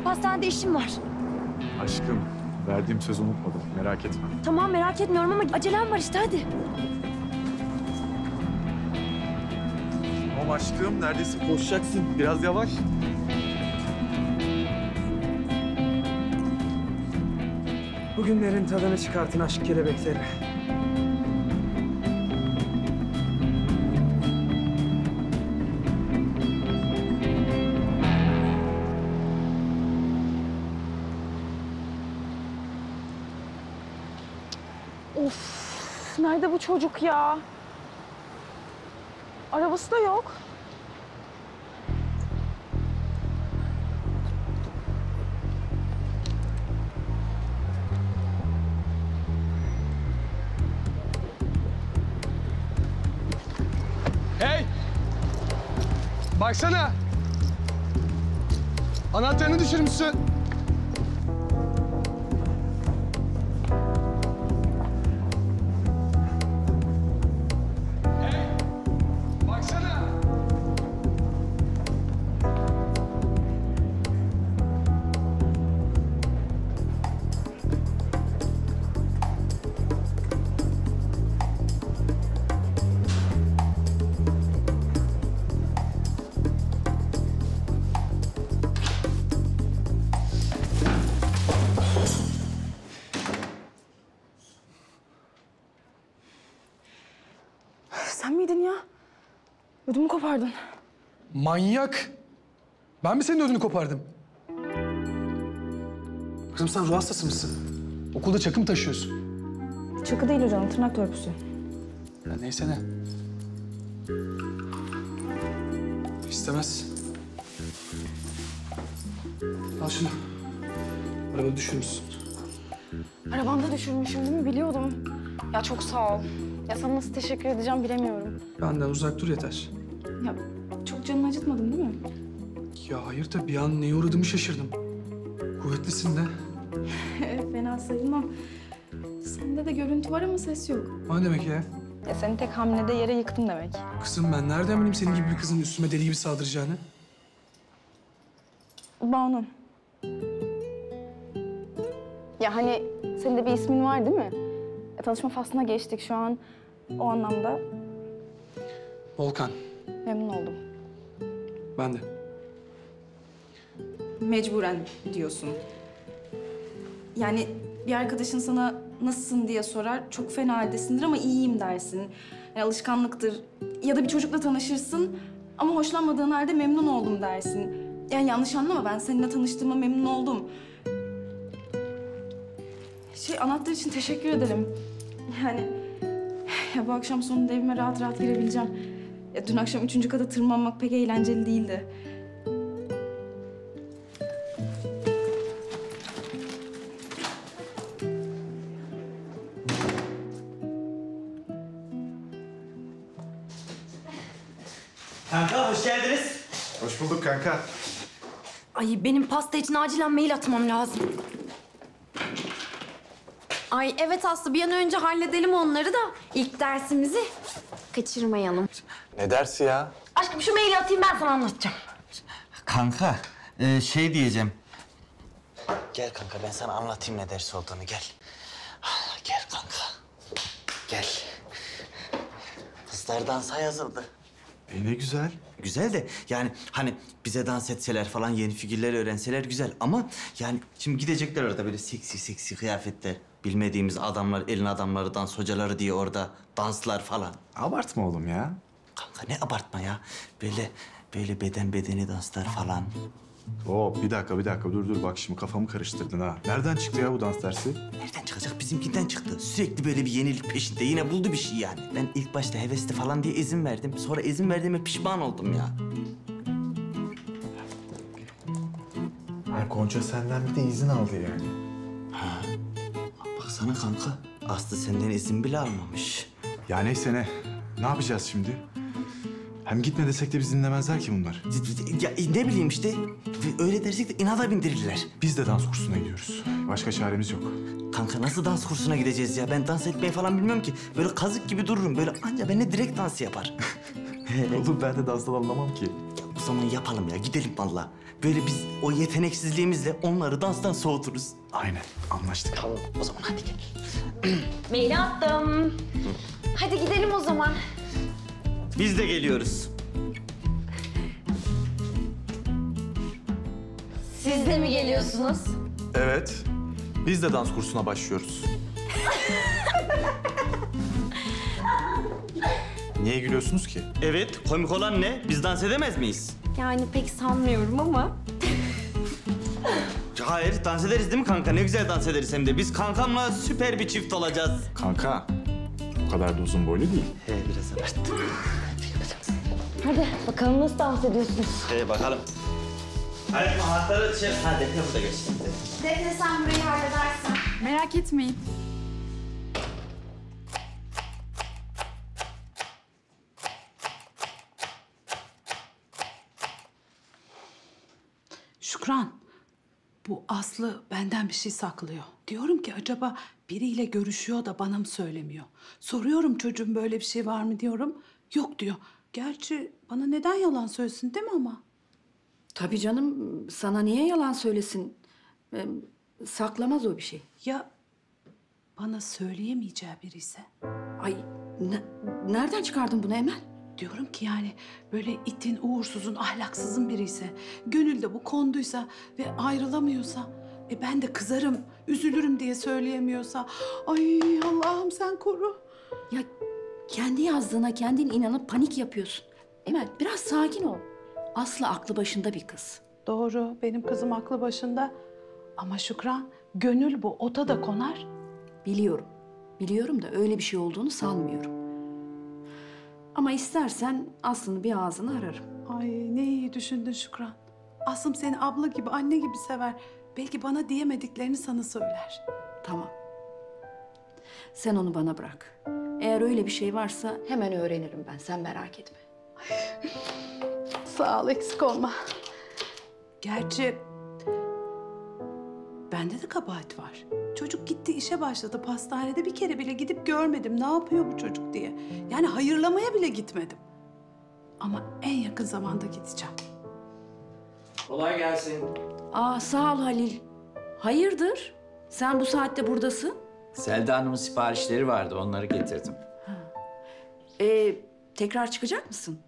Hastanede işim var. Aşkım, verdiğim sözü unutmadım. Merak etme. Tamam, merak etmiyorum ama acelem var işte, hadi. Tamam aşkım, neredesin? Koşacaksın. Biraz yavaş. Bugünlerin tadını çıkartın aşk kelebekleri. Nerede bu çocuk ya? Arabası da yok. Hey! Baksana! Anahtarını düşürmüşsün. Ödümü kopardın. Manyak! Ben mi senin ödünü kopardım? Kızım sen ruh hastası mısın? Okulda çakı mı taşıyorsun? Çakı değil hocam, tırnak törpüsü. Ya neyse ne. İstemez. Al şunu. Arabada düşürmüşsün. Arabamda düşürmüşüm değil mi? Biliyordum. Ya çok sağ ol. Ya sana nasıl teşekkür edeceğim bilemiyorum. Benden uzak dur yeter. Ya çok canını acıtmadın değil mi? Ya hayır da bir an neye uğradığımı şaşırdım. Kuvvetlisin de. Fena sayılmam. Sende de görüntü var ama ses yok. O ne demek ya? Ya seni tek hamlede yere yıktım demek. Kızım ben nereden bileyim senin gibi bir kızın üstüme deli gibi saldıracağını? Banu. Ya hani senin de bir ismin var değil mi? Tanışma faslına geçtik şu an o anlamda. Volkan. Memnun oldum. Ben de. Mecburen diyorsun. Yani bir arkadaşın sana nasılsın diye sorar, çok fena haldesindir ama iyiyim dersin. Yani alışkanlıktır. Ya da bir çocukla tanışırsın ama hoşlanmadığın halde memnun oldum dersin. Yani yanlış anlama, ben seninle tanıştığıma memnun oldum. Anahtar için teşekkür ederim. Yani ya bu akşam sonunda evime rahat rahat girebileceğim. Ya, dün akşam 3. kata tırmanmak pek eğlenceli değildi. Kanka hoş geldiniz. Hoş bulduk kanka. Ay benim pasta için acilen mail atmam lazım. Ay evet Aslı, bir an önce halledelim onları da ilk dersimizi kaçırmayalım. Ne dersi ya? Aşkım şu maili atayım, ben sana anlatacağım. Kanka şey diyeceğim. Gel kanka, ben sana anlatayım ne dersi olduğunu, gel. Gel kanka. Gel. Kızlar dansa yazıldı. Ne güzel. Güzel de yani hani bize dans etseler falan, yeni figürler öğrenseler güzel ama yani şimdi gidecekler orada böyle seksi kıyafetler. Bilmediğimiz adamlar, elin adamları, dans hocaları diye orada danslar falan. Abartma oğlum ya. Kanka ne abartma ya. Böyle beden bedeni danslar falan. Oo bir dakika dur bak şimdi kafamı karıştırdın ha. Nereden çıktı ya bu dans dersi? Nereden çıkacak? Bizimkinden çıktı. Sürekli böyle bir yenilik peşinde. Yine buldu bir şey yani. Ben ilk başta hevesli falan diye izin verdim. Sonra izin verdiğime pişman oldum ya. Ha, Gonca senden bir de izin aldı yani. Ha. baksana kanka. Aslı senden izin bile almamış. Ya neyse ne. Ne yapacağız şimdi? Hem gitme desek de bizi dinlemezler ki bunlar. Ya ne bileyim işte. Öyle dersek de inada bindirirler. Biz de dans kursuna gidiyoruz. Başka çaremiz yok. Kanka nasıl dans kursuna gideceğiz ya? Ben dans etmeyi falan bilmiyorum ki. Böyle kazık gibi dururum. Böyle anca benimle direkt dansı yapar. Oğlum ben de danstan anlamam ki. Ya o zaman yapalım ya. Gidelim vallahi. Böyle biz o yeteneksizliğimizle onları danstan soğuturuz. Aynen. Anlaştık. Tamam. O zaman hadi gel. Maili attım. Hadi gidelim o zaman. Biz de geliyoruz. Siz de mi geliyorsunuz? Evet. Biz de dans kursuna başlıyoruz. Niye gülüyorsunuz ki? Evet, komik olan ne? Biz dans edemez miyiz? Yani pek sanmıyorum ama. Hayır, dans ederiz değil mi kanka? Ne güzel dans ederiz hem de. Biz kankamla süper bir çift olacağız. Kanka, o kadar da uzun boylu değil. He, biraz abarttım. Hadi bakalım nasıl dans ediyorsunuz? He, bakalım. Hadi anahtarı dışarı. Hadi, Defne burada geçelim. Defne sen burayı halledersin. Merak etmeyin. Şükran, bu Aslı benden bir şey saklıyor. Diyorum ki acaba biriyle görüşüyor da bana mı söylemiyor? Soruyorum çocuğum böyle bir şey var mı diyorum. Yok diyor. Gerçi bana neden yalan söylesin değil mi ama? Tabii canım, sana niye yalan söylesin? Saklamaz o bir şey. Ya bana söyleyemeyeceği biri ise? Ay, nereden çıkardın bunu Emel? Diyorum ki yani böyle itin, uğursuzun, ahlaksızın biri ise, gönülde bu konduysa ve ayrılamıyorsa, ben de kızarım, üzülürüm diye söyleyemiyorsa, ay Allah'ım sen koru. Ya kendi yazdığına kendin inanıp panik yapıyorsun. Emel biraz sakin ol. Aslı aklı başında bir kız. Doğru, benim kızım aklı başında. Ama Şükran, gönül bu, ota da konar. Biliyorum, biliyorum da öyle bir şey olduğunu sanmıyorum. Ama istersen Aslı'nın bir ağzını ararım. Ay ne iyi düşündün Şükran. Aslım seni abla gibi, anne gibi sever. Belki bana diyemediklerini sana söyler. Tamam. Sen onu bana bırak. Eğer öyle bir şey varsa hemen öğrenirim ben. Sen merak etme. Sağ ol, eksik olma. Gerçi bende de kabahat var. Çocuk gitti, işe başladı. Pastanede bir kere bile gidip görmedim. Ne yapıyor bu çocuk diye. Yani hayırlamaya bile gitmedim. Ama en yakın zamanda gideceğim. Kolay gelsin. Aa, sağ ol Halil. Hayırdır? Sen bu saatte buradasın? Selda Hanım'ın siparişleri vardı. Onları getirdim. Ha. Tekrar çıkacak mısın?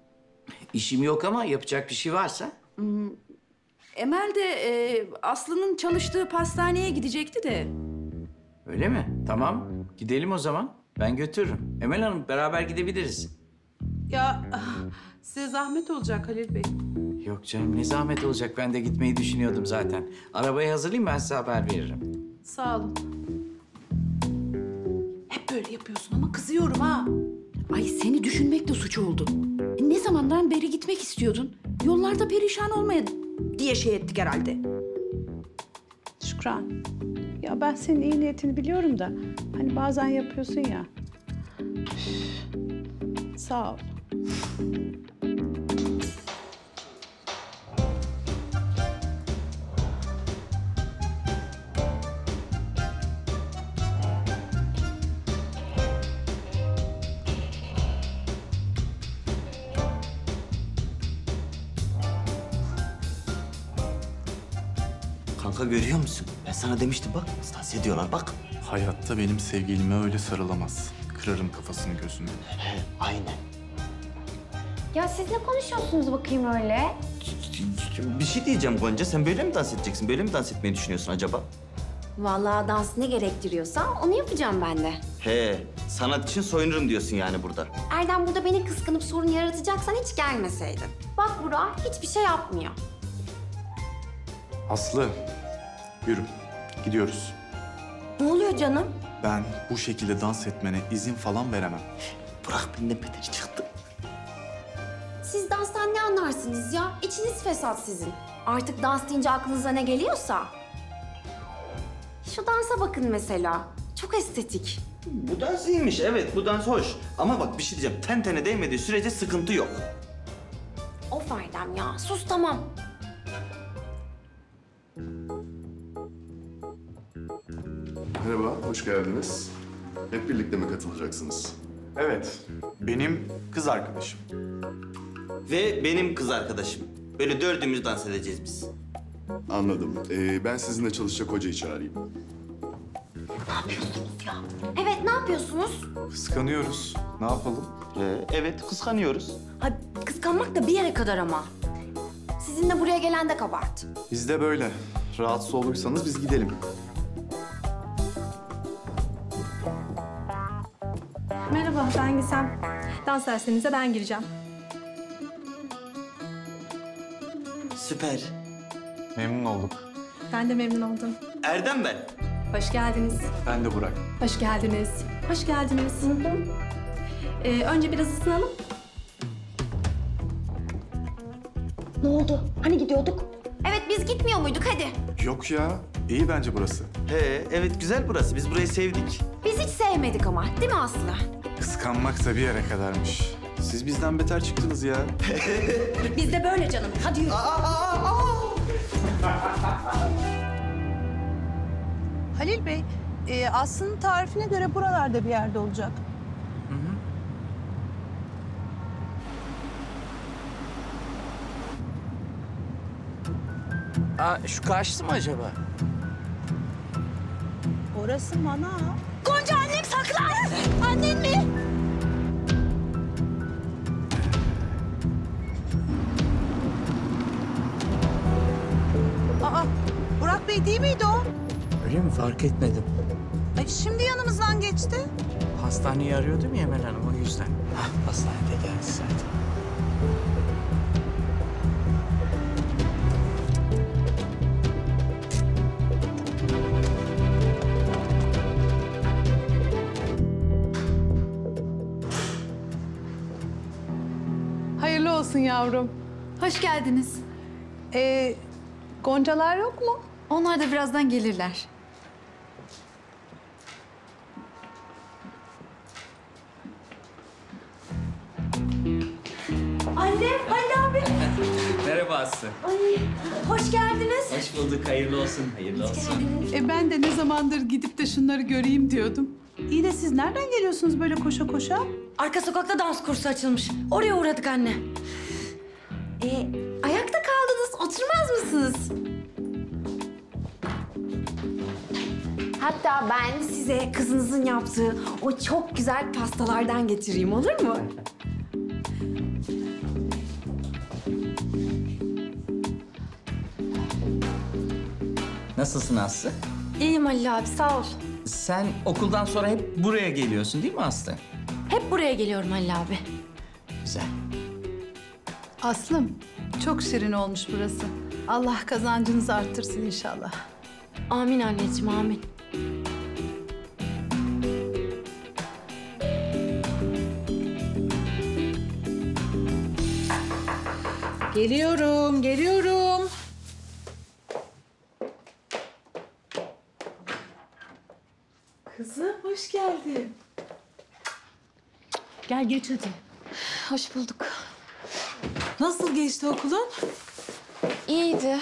İşim yok ama yapacak bir şey varsa. Hmm. Emel de Aslı'nın çalıştığı pastaneye gidecekti de. Öyle mi? Tamam. Gidelim o zaman. Ben götürürüm. Emel Hanım beraber gidebiliriz. Ya size zahmet olacak Halil Bey. Yok canım ne zahmet olacak? Ben de gitmeyi düşünüyordum zaten. Arabayı hazırlayayım ben size haber veririm. Sağ olun. Hep böyle yapıyorsun ama kızıyorum ha. Ay seni düşünmek de suç oldu. Ne zamandan beri gitmek istiyordun? Yollarda perişan olmaya diye şey ettik herhalde. Şükran, ya ben senin iyi niyetini biliyorum da hani bazen yapıyorsun ya. Sağ ol. Görüyor musun? Ben sana demiştim bak, dans ediyorlar bak. Hayatta benim sevgilime öyle sarılamaz. Kırarım kafasını gözünü. He, aynen. Ya siz ne konuşuyorsunuz bakayım öyle? Bir şey diyeceğim Gonca, sen böyle mi dans edeceksin? Böyle mi dans etmeyi düşünüyorsun acaba? Vallahi dans ne gerektiriyorsa onu yapacağım ben de. He, sanat için soyunurum diyorsun yani burada. Erdem burada beni kıskanıp sorun yaratacaksan hiç gelmeseydin. Bak Burak hiçbir şey yapmıyor. Aslı. Yürü, gidiyoruz. Ne oluyor canım? Ben bu şekilde dans etmene izin falan veremem. Burak benden bedeli çıktı. Siz danstan ne anlarsınız ya? İçiniz fesat sizin. Artık dans deyince aklınıza ne geliyorsa. Şu dansa bakın mesela. Çok estetik. Bu dans iyiymiş, evet bu dans hoş. Ama bak bir şey diyeceğim, ten tene değmediği sürece sıkıntı yok. Of Erdem ya, sus tamam. Merhaba, hoş geldiniz. Hep birlikte mi katılacaksınız? Evet, benim kız arkadaşım. Ve benim kız arkadaşım. Böyle dördümüz dans edeceğiz biz. Anladım. Ben sizinle çalışacak hocayı çağırayım. Ne yapıyorsunuz ya? Evet, ne yapıyorsunuz? Kıskanıyoruz. Ne yapalım? Evet, kıskanıyoruz. Ay, kıskanmak da bir yere kadar ama. Sizin de buraya gelen de kabahat. Biz de böyle. Rahatsız olursanız biz gidelim. Merhaba, ben Gizem. Dans derslerinize ben gireceğim. Süper. Memnun olduk. Ben de memnun oldum. Erdem ben. Hoş geldiniz. Ben de Burak. Hoş geldiniz. Hoş geldiniz. Hı hı. Önce biraz ısınalım. Ne oldu? Hani gidiyorduk? Evet, biz gitmiyor muyduk? Hadi. Yok ya. İyi bence burası. Evet güzel burası. Biz burayı sevdik. Biz hiç sevmedik ama. Değil mi Aslı? Kıskanmak da bir yere kadarmış. Siz bizden beter çıktınız ya. Biz de böyle canım. Hadi yürü. Halil Bey, Aslı'nın tarifine göre buralarda bir yerde olacak. Hı hı. Aa, şu karşısı mı acaba? Orası mana. Gonca annem saklar! Annen mi? Aa, Burak Bey değil miydi o? Öyle mi? Fark etmedim. Ay, şimdi yanımızdan geçti. Hastaneyi arıyordum ya Emel Hanım, o yüzden. Hah, hastanede geldi zaten. Hayırlı olsun yavrum. Hoş geldiniz. Goncalar yok mu? Onlar da birazdan gelirler. Anne, Halil abi. Merhaba Aslı. Ay, hoş geldiniz. Hoş bulduk, hayırlı olsun, hayırlı olsun. Ben de ne zamandır gidip de şunları göreyim diyordum. İyi de siz nereden geliyorsunuz böyle koşa koşa? Arka sokakta dans kursu açılmış. Oraya uğradık anne. Ayakta kaldınız, oturmaz mısınız? Hatta ben size kızınızın yaptığı o çok güzel pastalardan getireyim, olur mu? Nasılsın Aslı? İyiyim Halil abi, sağ ol. Sen okuldan sonra hep buraya geliyorsun değil mi Aslı? Hep buraya geliyorum Halil abi. Güzel. Aslım, çok şirin olmuş burası. Allah kazancınızı arttırsın inşallah. Amin anneciğim, amin. Geliyorum, geliyorum. Kızım, hoş geldin. Gel, geç hadi. Hoş bulduk. Nasıl geçti okulun? İyiydi.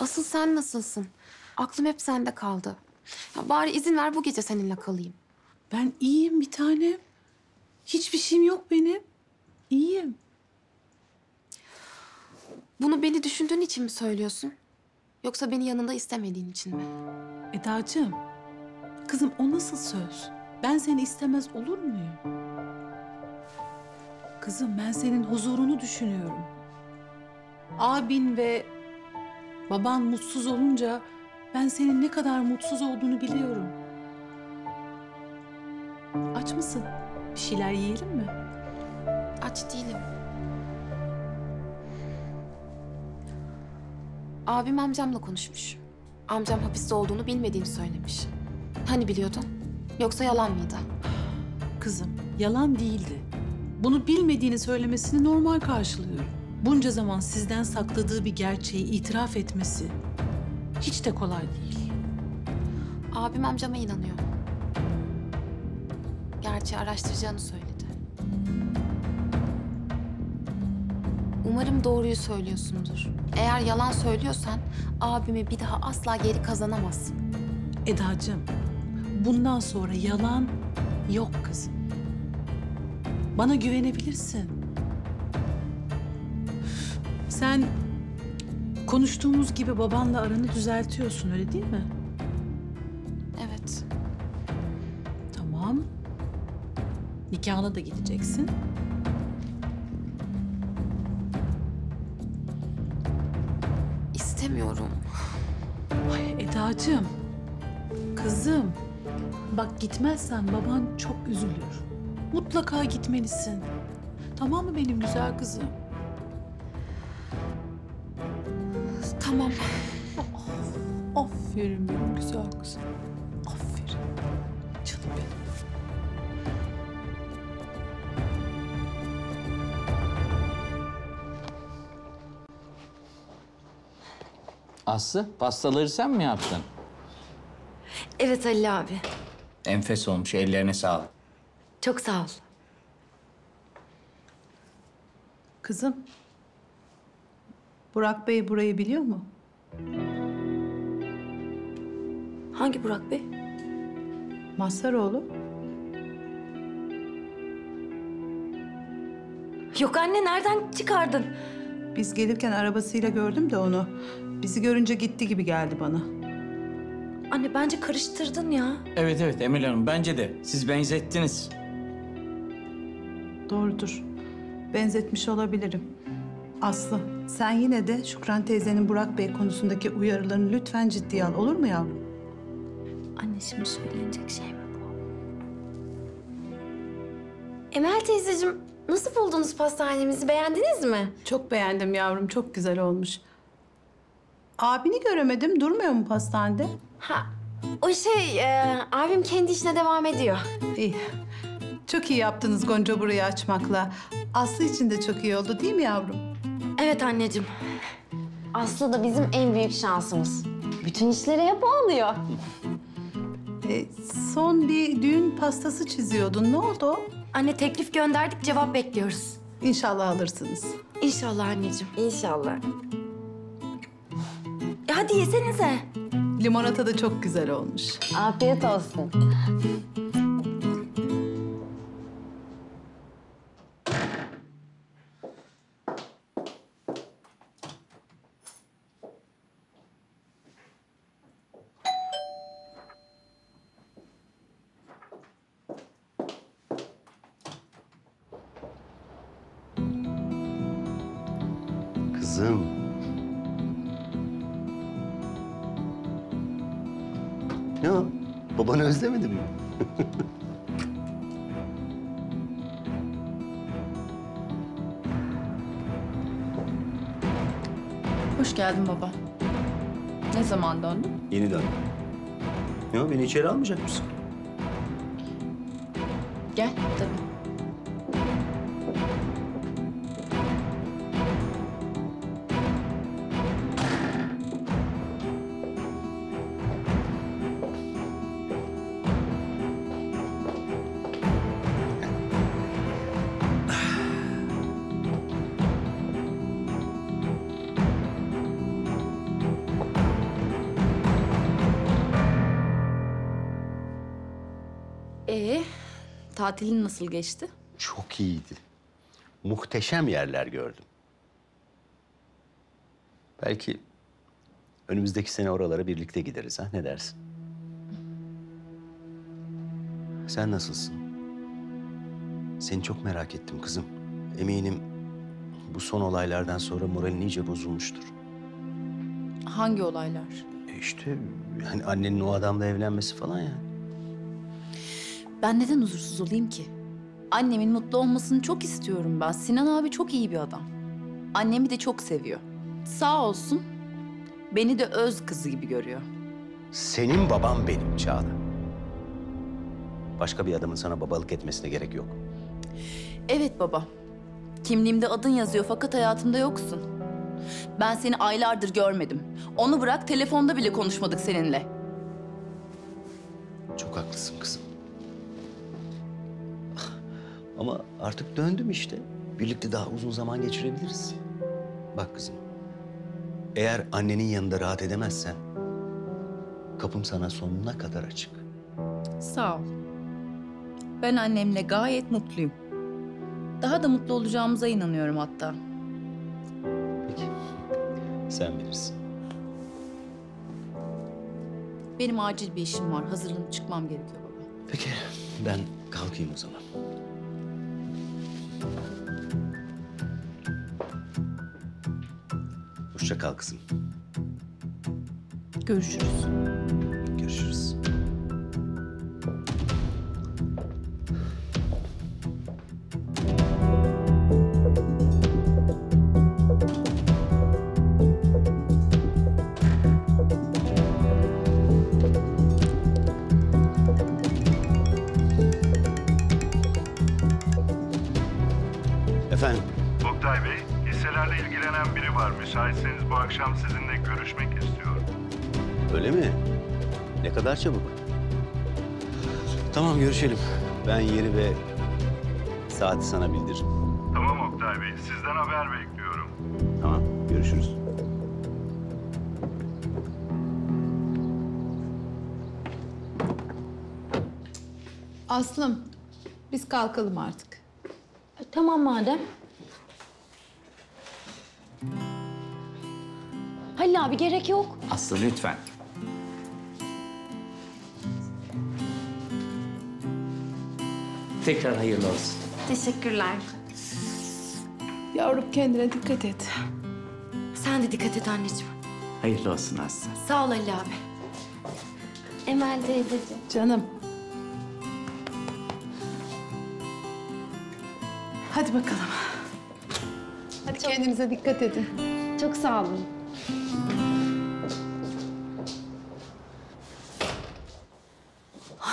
Asıl sen nasılsın? Aklım hep sende kaldı. Ya bari izin ver bu gece seninle kalayım. Ben iyiyim bir tanem. Hiçbir şeyim yok benim. İyiyim. Bunu beni düşündüğün için mi söylüyorsun? Yoksa beni yanında istemediğin için mi? Eda'cığım, kızım o nasıl söz? Ben seni istemez olur muyum? Kızım, ben senin huzurunu düşünüyorum. Abin ve baban mutsuz olunca ben senin ne kadar mutsuz olduğunu biliyorum. Aç mısın? Bir şeyler yiyelim mi? Aç değilim. Abim amcamla konuşmuş. Amcam hapiste olduğunu bilmediğini söylemiş. Hani biliyordun? Yoksa yalan mıydı? Kızım, yalan değildi. Bunu bilmediğini söylemesini normal karşılıyorum. Bunca zaman sizden sakladığı bir gerçeği itiraf etmesi hiç de kolay değil. Abim amcama inanıyor. Gerçi araştıracağını söyledi. Umarım doğruyu söylüyorsundur. Eğer yalan söylüyorsan abimi bir daha asla geri kazanamazsın. Edacığım, bundan sonra yalan yok kızım. Bana güvenebilirsin. Sen konuştuğumuz gibi babanla aranı düzeltiyorsun, öyle değil mi? Evet. Tamam. Nikahına da gideceksin. İstemiyorum. Ay Edacığım, kızım. Bak gitmezsen baban çok üzülür. Mutlaka gitmelisin. Tamam mı benim güzel kızım? Tamam. Aferin benim güzel kızım. Aferin. Canım benim. Aslı, pastaları sen mi yaptın? Evet Halil abi. Enfes olmuş, ellerine sağlık. Çok sağ ol. Kızım, Burak Bey burayı biliyor mu? Hangi Burak Bey? Mahzaroğlu. Yok anne, nereden çıkardın? Biz gelirken arabasıyla gördüm de onu. Bizi görünce gitti gibi geldi bana. Anne, bence karıştırdın ya. Evet, evet Emel Hanım, bence de. Siz benzettiniz. Doğrudur. Benzetmiş olabilirim. Aslı, sen yine de Şükran teyzenin Burak Bey konusundaki uyarılarını lütfen ciddiye al, olur mu yavrum? Anne, şimdi söylenecek şey mi bu? Emel teyzeciğim, nasıl buldunuz pastanemizi? Beğendiniz mi? Çok beğendim yavrum, çok güzel olmuş. Abini göremedim, durmuyor mu pastanede? Ha, o şey, abim kendi işine devam ediyor. İyi. Çok iyi yaptınız Gonca burayı açmakla. Aslı için de çok iyi oldu değil mi yavrum? Evet anneciğim. Aslı da bizim en büyük şansımız. Bütün işleri hep o alıyor. Son bir düğün pastası çiziyordun. Ne oldu o? Anne, teklif gönderdik, cevap bekliyoruz. İnşallah alırsınız. İnşallah anneciğim. İnşallah. Hadi yesenize. Limonata da çok güzel olmuş. Afiyet olsun. Kızım. Ne o? Babanı özlemedin mi? Hoş geldin baba. Ne zaman döndün? Yeni döndüm. Ne o? Beni içeri almayacak mısın? Gel tabii. Tatilin nasıl geçti? Çok iyiydi. Muhteşem yerler gördüm. Belki önümüzdeki sene oralara birlikte gideriz ha? Ne dersin? Sen nasılsın? Seni çok merak ettim kızım. Eminim bu son olaylardan sonra moralin iyice bozulmuştur. Hangi olaylar? İşte yani annenin o adamla evlenmesi falan ya. Ben neden huzursuz olayım ki? Annemin mutlu olmasını çok istiyorum ben. Sinan abi çok iyi bir adam. Annemi de çok seviyor. Sağ olsun, beni de öz kızı gibi görüyor. Senin baban benim Çağla. Başka bir adamın sana babalık etmesine gerek yok. Evet baba. Kimliğimde adın yazıyor fakat hayatımda yoksun. Ben seni aylardır görmedim. Onu bırak, telefonda bile konuşmadık seninle. Çok haklısın kızım. Ama artık döndüm işte. Birlikte daha uzun zaman geçirebiliriz. Bak kızım, eğer annenin yanında rahat edemezsen... kapım sana sonuna kadar açık. Sağ ol. Ben annemle gayet mutluyum. Daha da mutlu olacağımıza inanıyorum hatta. Peki, sen bilirsin. Benim acil bir işim var. Hazırlanıp çıkmam gerekiyor baba. Peki, ben kalkayım o zaman. Hoşça kal kızım. Görüşürüz. Görüşürüz. Efendim? Oktay Bey, hisselerle ilgilenen biri var. Müsaitseniz bu akşam sizinle görüşmek istiyorum. Öyle mi? Ne kadar çabuk. Tamam, görüşelim. Ben yeri ve saati sana bildiririm. Tamam Oktay Bey, sizden haber bekliyorum. Tamam, görüşürüz. Aslım, biz kalkalım artık. Tamam madem. Halil abi gerek yok. Aslı lütfen. Tekrar hayırlı olsun. Teşekkürler. Yavrum kendine dikkat et. Sen de dikkat et anneciğim. Hayırlı olsun Aslı. Sağ ol Halil abi. Emel teyzeciğim. Canım. Hadi bakalım. Hadi çok... Kendinize dikkat edin. Çok sağ olun. Ay,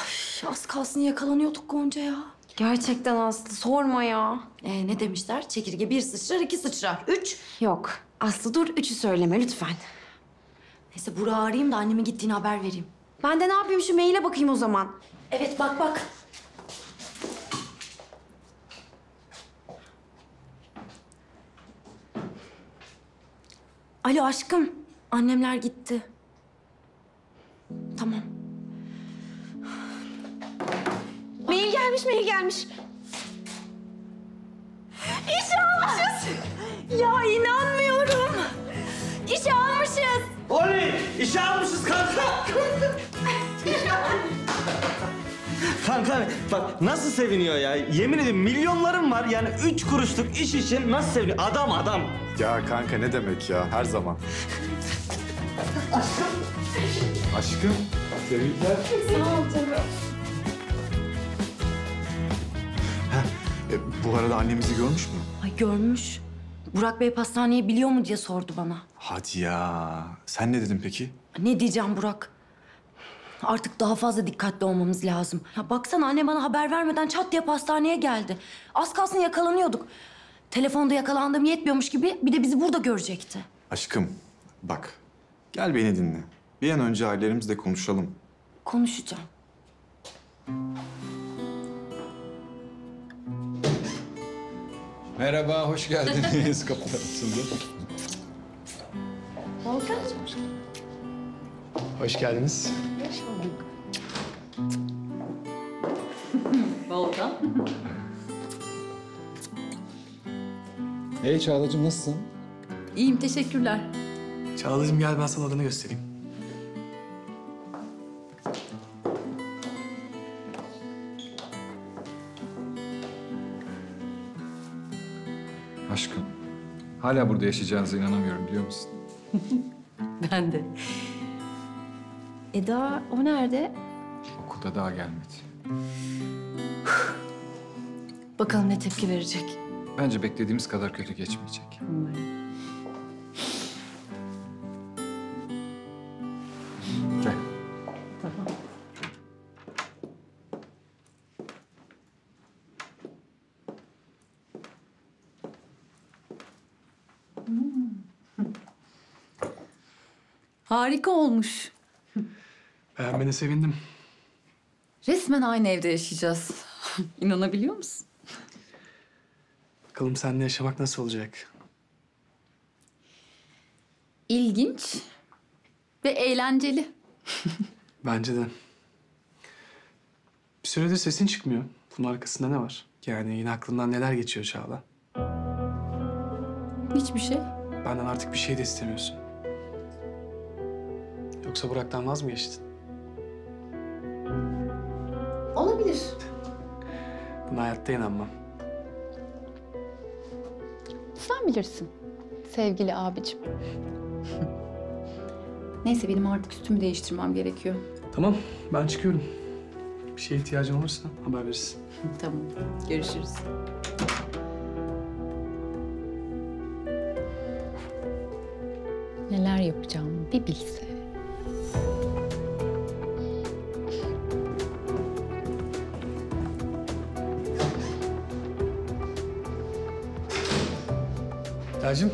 az kalsın yakalanıyorduk Gonca ya. Gerçekten Aslı sorma ya. Ne demişler? Çekirge bir sıçrar, iki sıçrar. Üç. Yok. Aslı dur, üçü söyleme lütfen. Neyse Burak'ı arayayım da annemin gittiğini haber vereyim. Ben de ne yapayım şu maile bakayım o zaman. Evet bak bak. Alo aşkım, annemler gitti. Tamam. Mail gelmiş, mail gelmiş. İşe almışız. Ya inanmıyorum. İşe almışız. Oley, işe almışız kanka. Kanka bak nasıl seviniyor ya. Yemin ederim milyonlarım var. Yani 3 kuruşluk iş için nasıl seviniyor. Adam adam. Ya kanka ne demek ya her zaman. Aşkım. Aşkım. Tebrikler. Sağ ol canım. Bu arada annemizi görmüş mü? Ay görmüş. Burak Bey pastaneyi biliyor mu diye sordu bana. Hadi ya. Sen ne dedin peki? Ne diyeceğim Burak? Artık daha fazla dikkatli olmamız lazım. Ya baksana anne bana haber vermeden çat diye pastaneye geldi. Az kalsın yakalanıyorduk. Telefonda yakalandığım yetmiyormuş gibi bir de bizi burada görecekti. Aşkım bak gel beni dinle. Bir an önce ailelerimizle konuşalım. Konuşacağım. Merhaba, hoş geldiniz. Kapılar açıldı. Volkancığım. Hoş geldiniz. Hoş bulduk. Volkan. Hey Çağlacığım, nasılsın? İyiyim, teşekkürler. Çağlacığım gel, ben sana adını göstereyim. Aşkım, hala burada yaşayacağınıza inanamıyorum, biliyor musun? Ben de. Eda, o nerede? Okulda daha gelmedi. Bakalım ne tepki verecek? Bence beklediğimiz kadar kötü geçmeyecek. Umarım. Gel. Tamam. Harika olmuş. Beğenmene sevindim. Resmen aynı evde yaşayacağız. İnanabiliyor musun? Bakalım seninle yaşamak nasıl olacak? İlginç ve eğlenceli. Bence de. Bir süredir sesin çıkmıyor. Bunun arkasında ne var? Yani yine aklından neler geçiyor Çağla? Hiçbir şey. Benden artık bir şey de istemiyorsun. Yoksa Burak'tan vaz mı geçtin? Olabilir. Buna hayatta inanmam. Sen bilirsin sevgili abicim. Neyse benim artık üstümü değiştirmem gerekiyor. Tamam, ben çıkıyorum. Bir şeye ihtiyacın olursa haber verirsin. Tamam, görüşürüz. Neler yapacağımı bir bilse. Eda'cığım,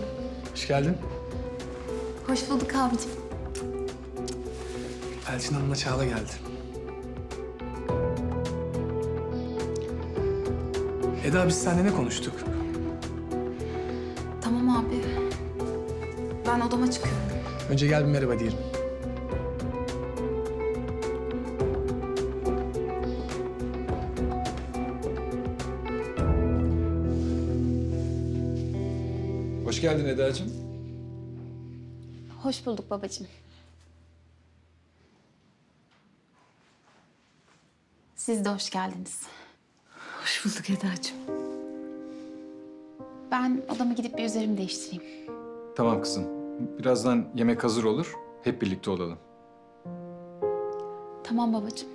hoş geldin. Hoş bulduk abicim. Elçin Hanım'la Çağla geldi. Eda, biz seninle ne konuştuk? Tamam abi. Ben odama çıkıyorum. Önce gel bir merhaba diyelim. Hoş geldin Eda'cığım. Hoş bulduk babacığım. Siz de hoş geldiniz. Hoş bulduk Eda'cığım. Ben odama gidip bir üzerimi değiştireyim. Tamam kızım. Birazdan yemek hazır olur. Hep birlikte olalım. Tamam babacığım.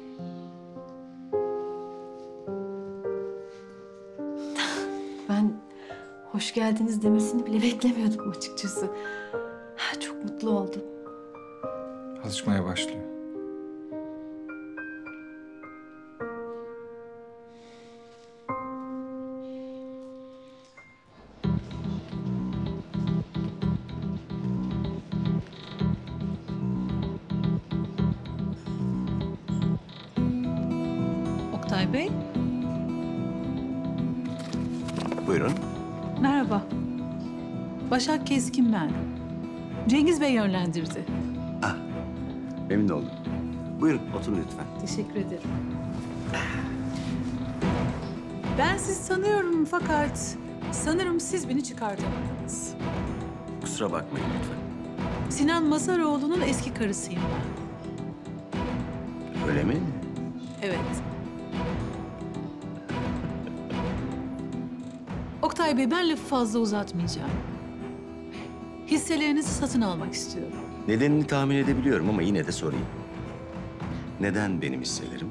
Ben hoş geldiniz demesini bile beklemiyordum açıkçası. Çok mutlu oldum. Alışmaya başlıyor. Başak Keskin ben. Cengiz Bey yönlendirdi. Ah, memnun oldum. Buyurun, oturun lütfen. Teşekkür ederim. Ben sizi tanıyorum fakat sanırım siz beni çıkartamadınız. Kusura bakmayın lütfen. Sinan Mahzaroğlu'nun eski karısıyım ben. Öyle mi? Evet. Oktay Bey, ben lafı fazla uzatmayacağım. Hisselerinizi satın almak istiyorum. Nedenini tahmin edebiliyorum ama yine de sorayım. Neden benim hisselerim?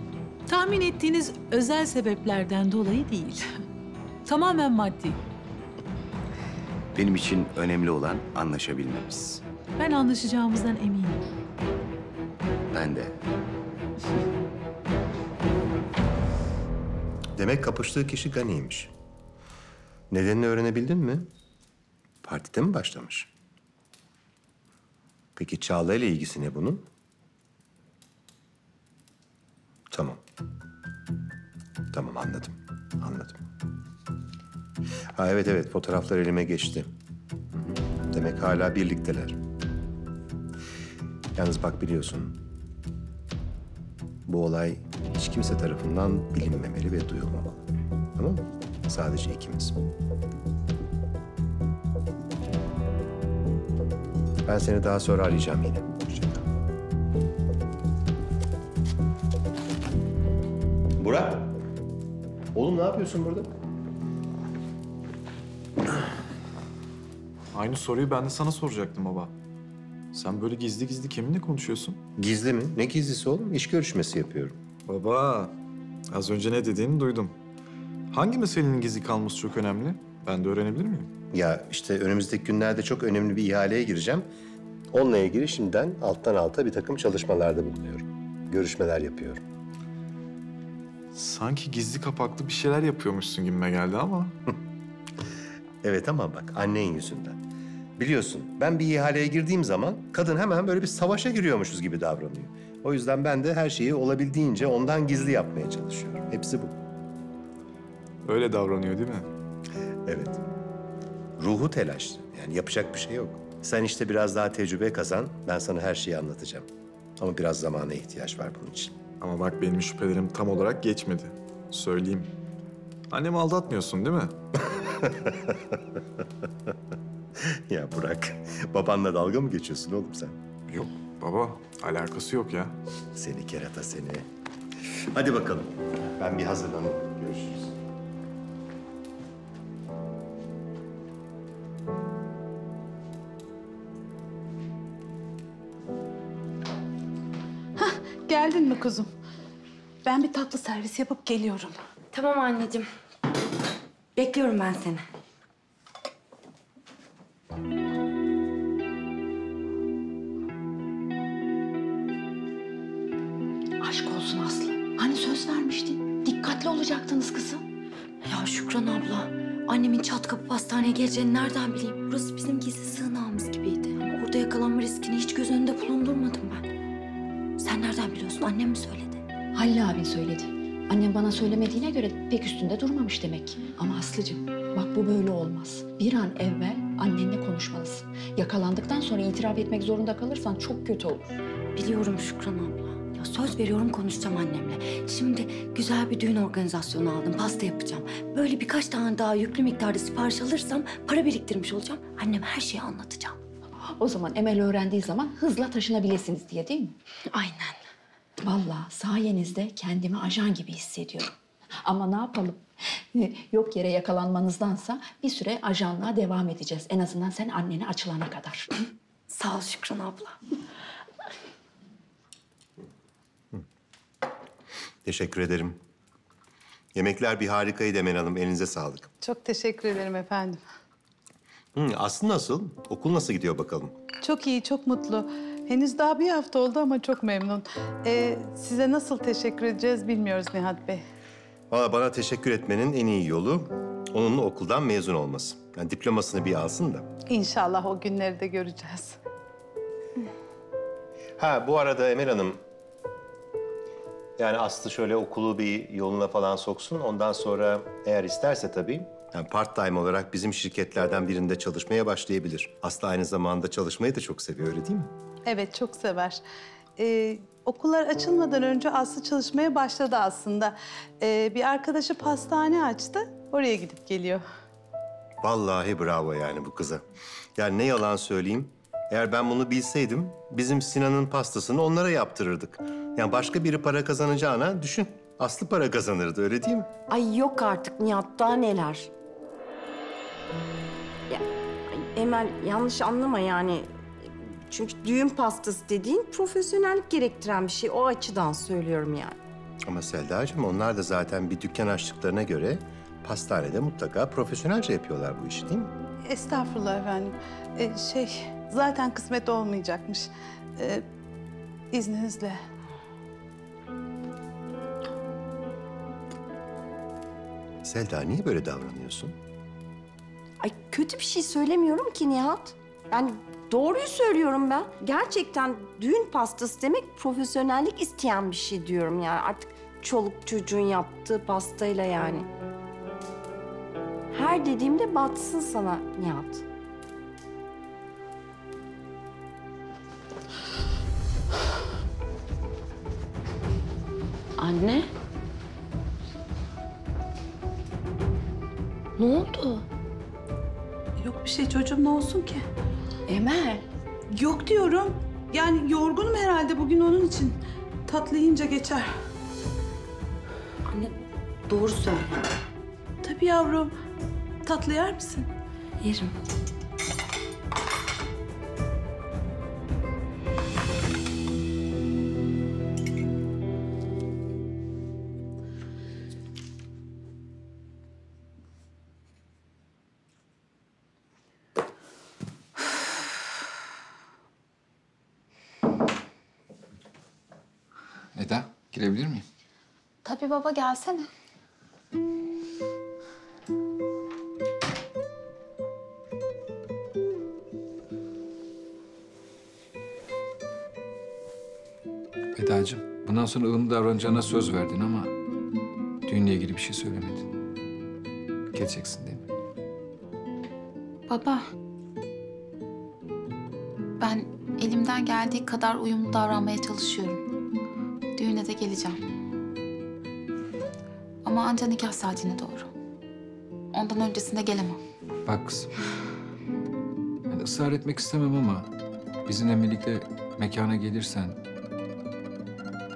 Tahmin ettiğiniz özel sebeplerden dolayı değil. Tamamen maddi. Benim için önemli olan anlaşabilmemiz. Ben anlaşacağımızdan eminim. Ben de. Demek kapıştığı kişi Gani'ymiş. Nedenini öğrenebildin mi? Partide mi başlamış? Peki Çağla ile ilgisi ne bunun? Tamam. Tamam, anladım. Anladım. Ha evet, fotoğraflar elime geçti. Demek hala birlikteler. Yalnız bak biliyorsun, bu olay hiç kimse tarafından bilinmemeli ve duyulmamalı. Tamam mı? Sadece ikimiz. Ben seni daha sonra arayacağım yine. Hoşçakal. Burak. Oğlum ne yapıyorsun burada? Aynı soruyu ben de sana soracaktım baba. Sen böyle gizli gizli kiminle konuşuyorsun? Gizli mi? Ne gizlisi oğlum? İş görüşmesi yapıyorum. Baba, az önce ne dediğini duydum. Hangi meselenin gizli kalması çok önemli? Ben de öğrenebilir miyim? Ya işte önümüzdeki günlerde çok önemli bir ihaleye gireceğim. Onunla ilgili şimdiden alttan alta bir takım çalışmalarda bulunuyorum. Görüşmeler yapıyorum. Sanki gizli kapaklı bir şeyler yapıyormuşsun gibime geldi ama. Evet ama bak annenin yüzünden. Biliyorsun ben bir ihaleye girdiğim zaman kadın hemen böyle bir savaşa giriyormuşuz gibi davranıyor. O yüzden ben de her şeyi olabildiğince ondan gizli yapmaya çalışıyorum. Hepsi bu. Öyle davranıyor değil mi? Evet. Ruhu telaşlı. Yani yapacak bir şey yok. Sen işte biraz daha tecrübe kazan. Ben sana her şeyi anlatacağım. Ama biraz zamana ihtiyaç var bunun için. Ama bak benim şüphelerim tam olarak geçmedi. Söyleyeyim. Annemi aldatmıyorsun değil mi? Ya Burak, babanla dalga mı geçiyorsun oğlum sen? Yok baba, alakası yok ya. Seni kerata seni. Hadi bakalım, ben bir hazırlanayım. Görüşürüz. Hah, geldin mi kuzum? Ben bir tatlı servis yapıp geliyorum. Tamam anneciğim. Bekliyorum ben seni. Aşk olsun Aslı. Hani söz vermiştin? Dikkatli olacaktınız kızım. Ya Şükran abla, annemin çat kapı hastaneye geleceğini nereden bileyim? Burası bizim gizli sığınağımız gibiydi. Ama orada yakalanma riskini hiç göz önünde bulundurmadım ben. Sen nereden biliyorsun? Annem mi söyledi? Halil abin söyledi. Annem bana söylemediğine göre pek üstünde durmamış demek ki. Ama Aslıcığım, bak bu böyle olmaz. Bir an evvel annenle konuşmalısın. Yakalandıktan sonra itiraf etmek zorunda kalırsan çok kötü olur. Biliyorum Şükran abla. Ya söz veriyorum konuşacağım annemle. Şimdi güzel bir düğün organizasyonu aldım. Pasta yapacağım. Böyle birkaç tane daha yüklü miktarda sipariş alırsam para biriktirmiş olacağım. Anneme her şeyi anlatacağım. O zaman Emel öğrendiği zaman hızla taşınabilirsiniz diye değil mi? Aynen. Vallahi sayenizde kendimi ajan gibi hissediyorum. Ama ne yapalım? Yok yere yakalanmanızdansa bir süre ajanlığa devam edeceğiz. En azından sen annene açılana kadar. Sağ ol Şükran abla. Teşekkür ederim. Yemekler bir harikaydı Emel Hanım. Elinize sağlık. Çok teşekkür ederim efendim. Aslı nasıl? Okul nasıl gidiyor bakalım? Çok iyi, çok mutlu. Henüz daha bir hafta oldu ama çok memnun. Size nasıl teşekkür edeceğiz bilmiyoruz Nihat Bey. Vallahi bana teşekkür etmenin en iyi yolu onun okuldan mezun olması. Yani diplomasını bir alsın da. İnşallah o günleri de göreceğiz. Ha bu arada Emel Hanım, yani Aslı şöyle okulu bir yoluna falan soksun. Ondan sonra eğer isterse tabii. Yani part-time olarak bizim şirketlerden birinde çalışmaya başlayabilir. Aslı aynı zamanda çalışmayı da çok seviyor, öyle değil mi? Evet, çok sever. Okullar açılmadan önce Aslı çalışmaya başladı aslında. Bir arkadaşı pastane açtı, oraya gidip geliyor. Vallahi bravo yani bu kıza. Yani ne yalan söyleyeyim, eğer ben bunu bilseydim bizim Sinan'ın pastasını onlara yaptırırdık. Yani başka biri para kazanacağına düşün. Aslı para kazanırdı, öyle değil mi? Ay yok artık Nihat, daha neler. Ya, Emel yanlış anlama yani. Çünkü düğün pastası dediğin profesyonellik gerektiren bir şey. O açıdan söylüyorum yani. Ama Selda'cığım onlar da zaten bir dükkan açtıklarına göre pastanede mutlaka profesyonelce yapıyorlar bu işi değil mi? Estağfurullah efendim. Zaten kısmet olmayacakmış. İzninizle. Selda niye böyle davranıyorsun? Ay kötü bir şey söylemiyorum ki Nihat. Yani doğruyu söylüyorum ben. Gerçekten düğün pastası demek profesyonellik isteyen bir şey diyorum yani. Artık çoluk çocuğun yaptığı pastayla yani. Her dediğimde batsın sana Nihat. Anne. Ne oldu? Yok bir şey çocuğum, ne olsun ki? Emel. Yok diyorum. Yani yorgunum herhalde bugün onun için. Tatlı yiyince geçer. Anne doğru söyle. Tabii yavrum. Tatlı yer misin? Yerim. Eda, girebilir miyim? Tabii baba, gelsene. Eda, Selcim, bundan sonra ılımlı davranacağına söz verdin ama düğünle ilgili bir şey söylemedin. Geleceksin değil mi? Baba, ben elimden geldiği kadar uyumlu davranmaya çalışıyorum. Düğüne de geleceğim. Ama ancak nikah saatine doğru. Ondan öncesinde gelemem. Bak kızım, yani ısrar etmek istemem ama bizimle birlikte mekana gelirsen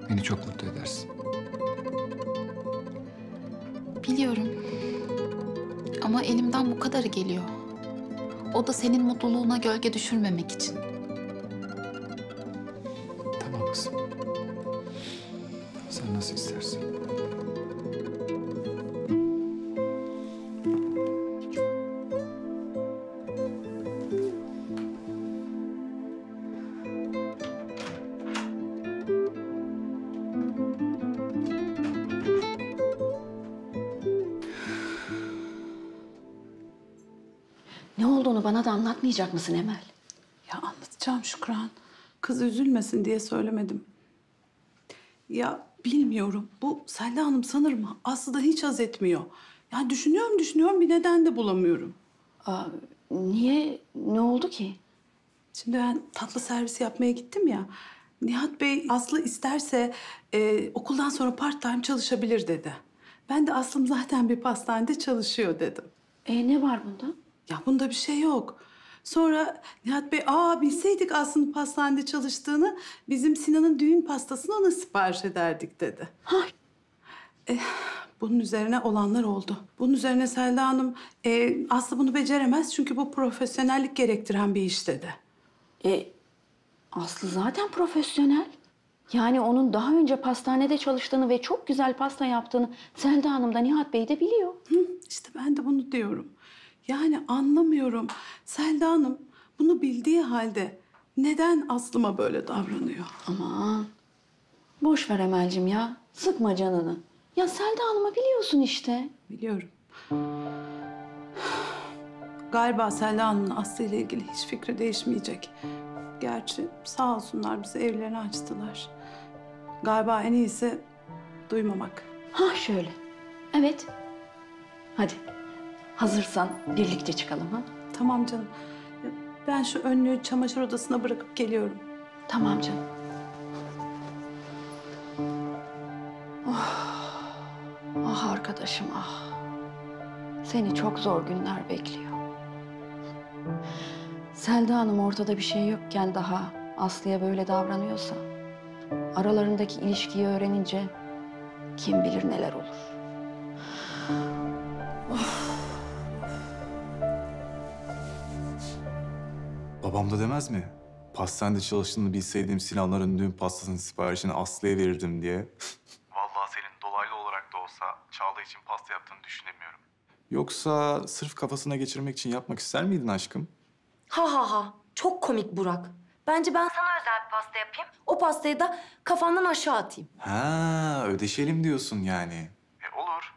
beni çok mutlu edersin. Biliyorum ama elimden bu kadarı geliyor. O da senin mutluluğuna gölge düşürmemek için. Tamam kızım. Sen nasıl istersen. Bana da anlatmayacak mısın Emel? Ya anlatacağım Şükran. Kız üzülmesin diye söylemedim. Ya bilmiyorum. Bu Selda Hanım sanırım Aslı'da hiç haz etmiyor. Yani düşünüyorum bir neden de bulamıyorum. Aa, niye? Ne oldu ki? Şimdi ben tatlı servisi yapmaya gittim ya. Nihat Bey Aslı isterse okuldan sonra part-time çalışabilir dedi. Ben de Aslım zaten bir pastanede çalışıyor dedim. Ne var bunda? Ya bunda bir şey yok. Sonra Nihat Bey, bilseydik Aslı'nın pastanede çalıştığını, bizim Sinan'ın düğün pastasını ona sipariş ederdik dedi. Hay. Bunun üzerine olanlar oldu. Bunun üzerine Selda Hanım, Aslı bunu beceremez çünkü bu profesyonellik gerektiren bir iş dedi. Aslı zaten profesyonel. Yani onun daha önce pastanede çalıştığını ve çok güzel pasta yaptığını Selda Hanım da Nihat Bey de biliyor. Hı, işte ben de bunu diyorum. Yani anlamıyorum. Selda Hanım bunu bildiği halde neden Aslı'ma böyle davranıyor? Aman. Boş ver Emel'cim ya. Sıkma canını. Ya Selda Hanım'ı biliyorsun işte. Biliyorum. Galiba Selda Hanım'ın Aslı ile ilgili hiç fikri değişmeyecek. Gerçi sağ olsunlar bize evlerini açtılar. Galiba en iyisi duymamak. Ha şöyle. Evet. Hadi. Hazırsan birlikte çıkalım ha? Tamam canım. Ben şu önlüğü çamaşır odasına bırakıp geliyorum. Tamam canım. Oh, ah arkadaşım ah. Seni çok zor günler bekliyor. Selda Hanım ortada bir şey yokken daha Aslı'ya böyle davranıyorsa, aralarındaki ilişkiyi öğrenince kim bilir neler olur. Babam da demez mi? Pastanede çalıştığını bilseydim Sinanların düğün pastasının siparişini Aslı'ya verirdim diye. Vallahi senin dolaylı olarak da olsa Çağla için pasta yaptığını düşünemiyorum. Yoksa sırf kafasına geçirmek için yapmak ister miydin aşkım? Ha. Çok komik Burak. Bence ben sana özel bir pasta yapayım. O pastayı da kafandan aşağı atayım. Ha, ödeşelim diyorsun yani. Olur.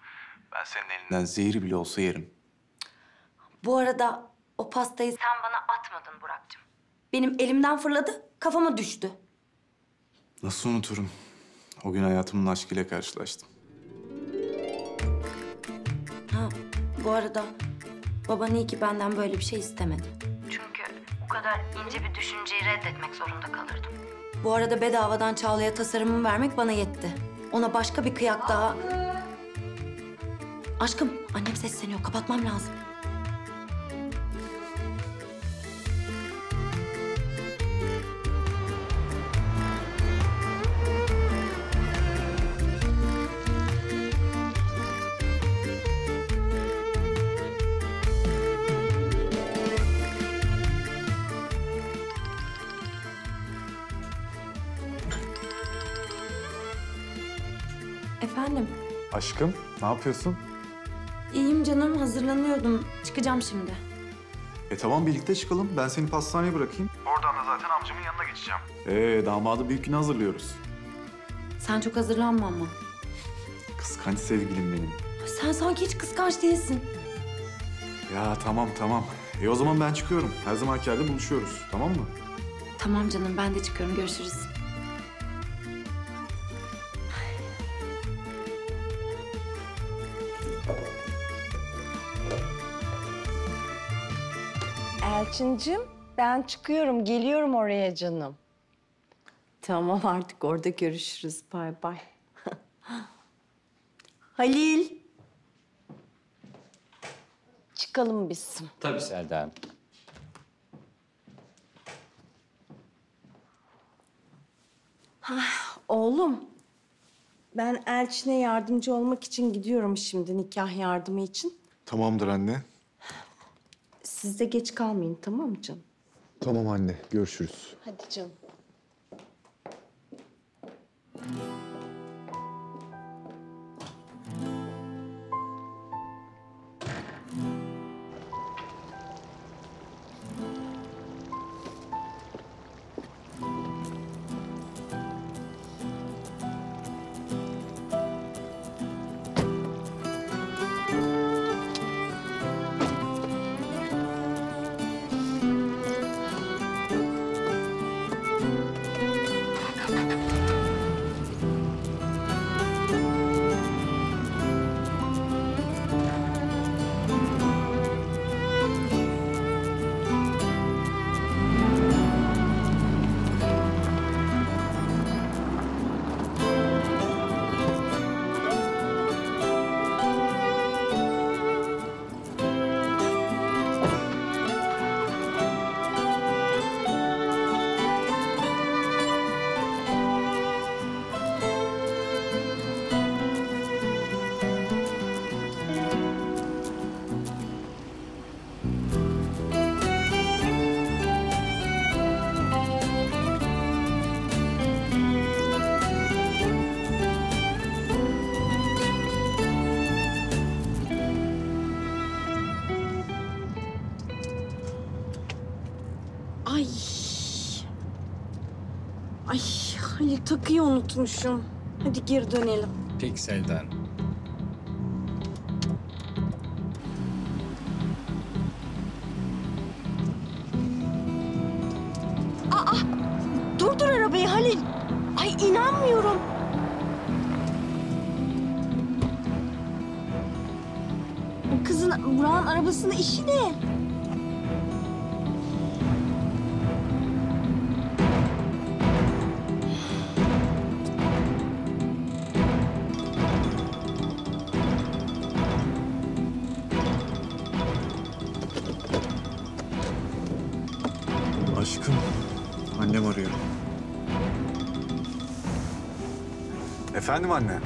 Ben senin elinden zehri bile olsa yerim. Bu arada o pastayı sen bana atmadın Burak'cığım. Benim elimden fırladı, kafama düştü. Nasıl unuturum? O gün hayatımın aşkıyla karşılaştım. Ha, bu arada baban iyi ki benden böyle bir şey istemedi. Çünkü o kadar ince bir düşünceyi reddetmek zorunda kalırdım. Bu arada bedavadan Çağla'ya tasarımımı vermek bana yetti. Ona başka bir kıyak daha... Aşkım, annem sesleniyor. Kapatmam lazım. Efendim? Aşkım, ne yapıyorsun? İyiyim canım, hazırlanıyordum. Çıkacağım şimdi. Tamam, birlikte çıkalım. Ben seni pastaneye bırakayım. Oradan da zaten amcamın yanına geçeceğim. Damadı büyük günü hazırlıyoruz. Sen çok hazırlanma ama. Kıskanç sevgilim benim. Sen sanki hiç kıskanç değilsin. Ya tamam. O zaman ben çıkıyorum. Her zamanki yerde buluşuyoruz, tamam mı? Tamam canım, ben de çıkıyorum. Görüşürüz. Elçincim, ben çıkıyorum, geliyorum oraya canım. Tamam, artık orada görüşürüz. Bay bay. Halil. Çıkalım biz. Tabii Selda. Oğlum, ben Elçin'e yardımcı olmak için gidiyorum şimdi, nikah yardımı için. Tamamdır anne. Siz de geç kalmayın, tamam mı canım? Tamam anne, görüşürüz. Hadi canım. Takıyı unutmuşum. Hadi geri dönelim. Peki Selda. Aa! Durdur arabayı Halil. Ay inanmıyorum. Kızın, Burak'ın arabasının işi ne? Efendim anne?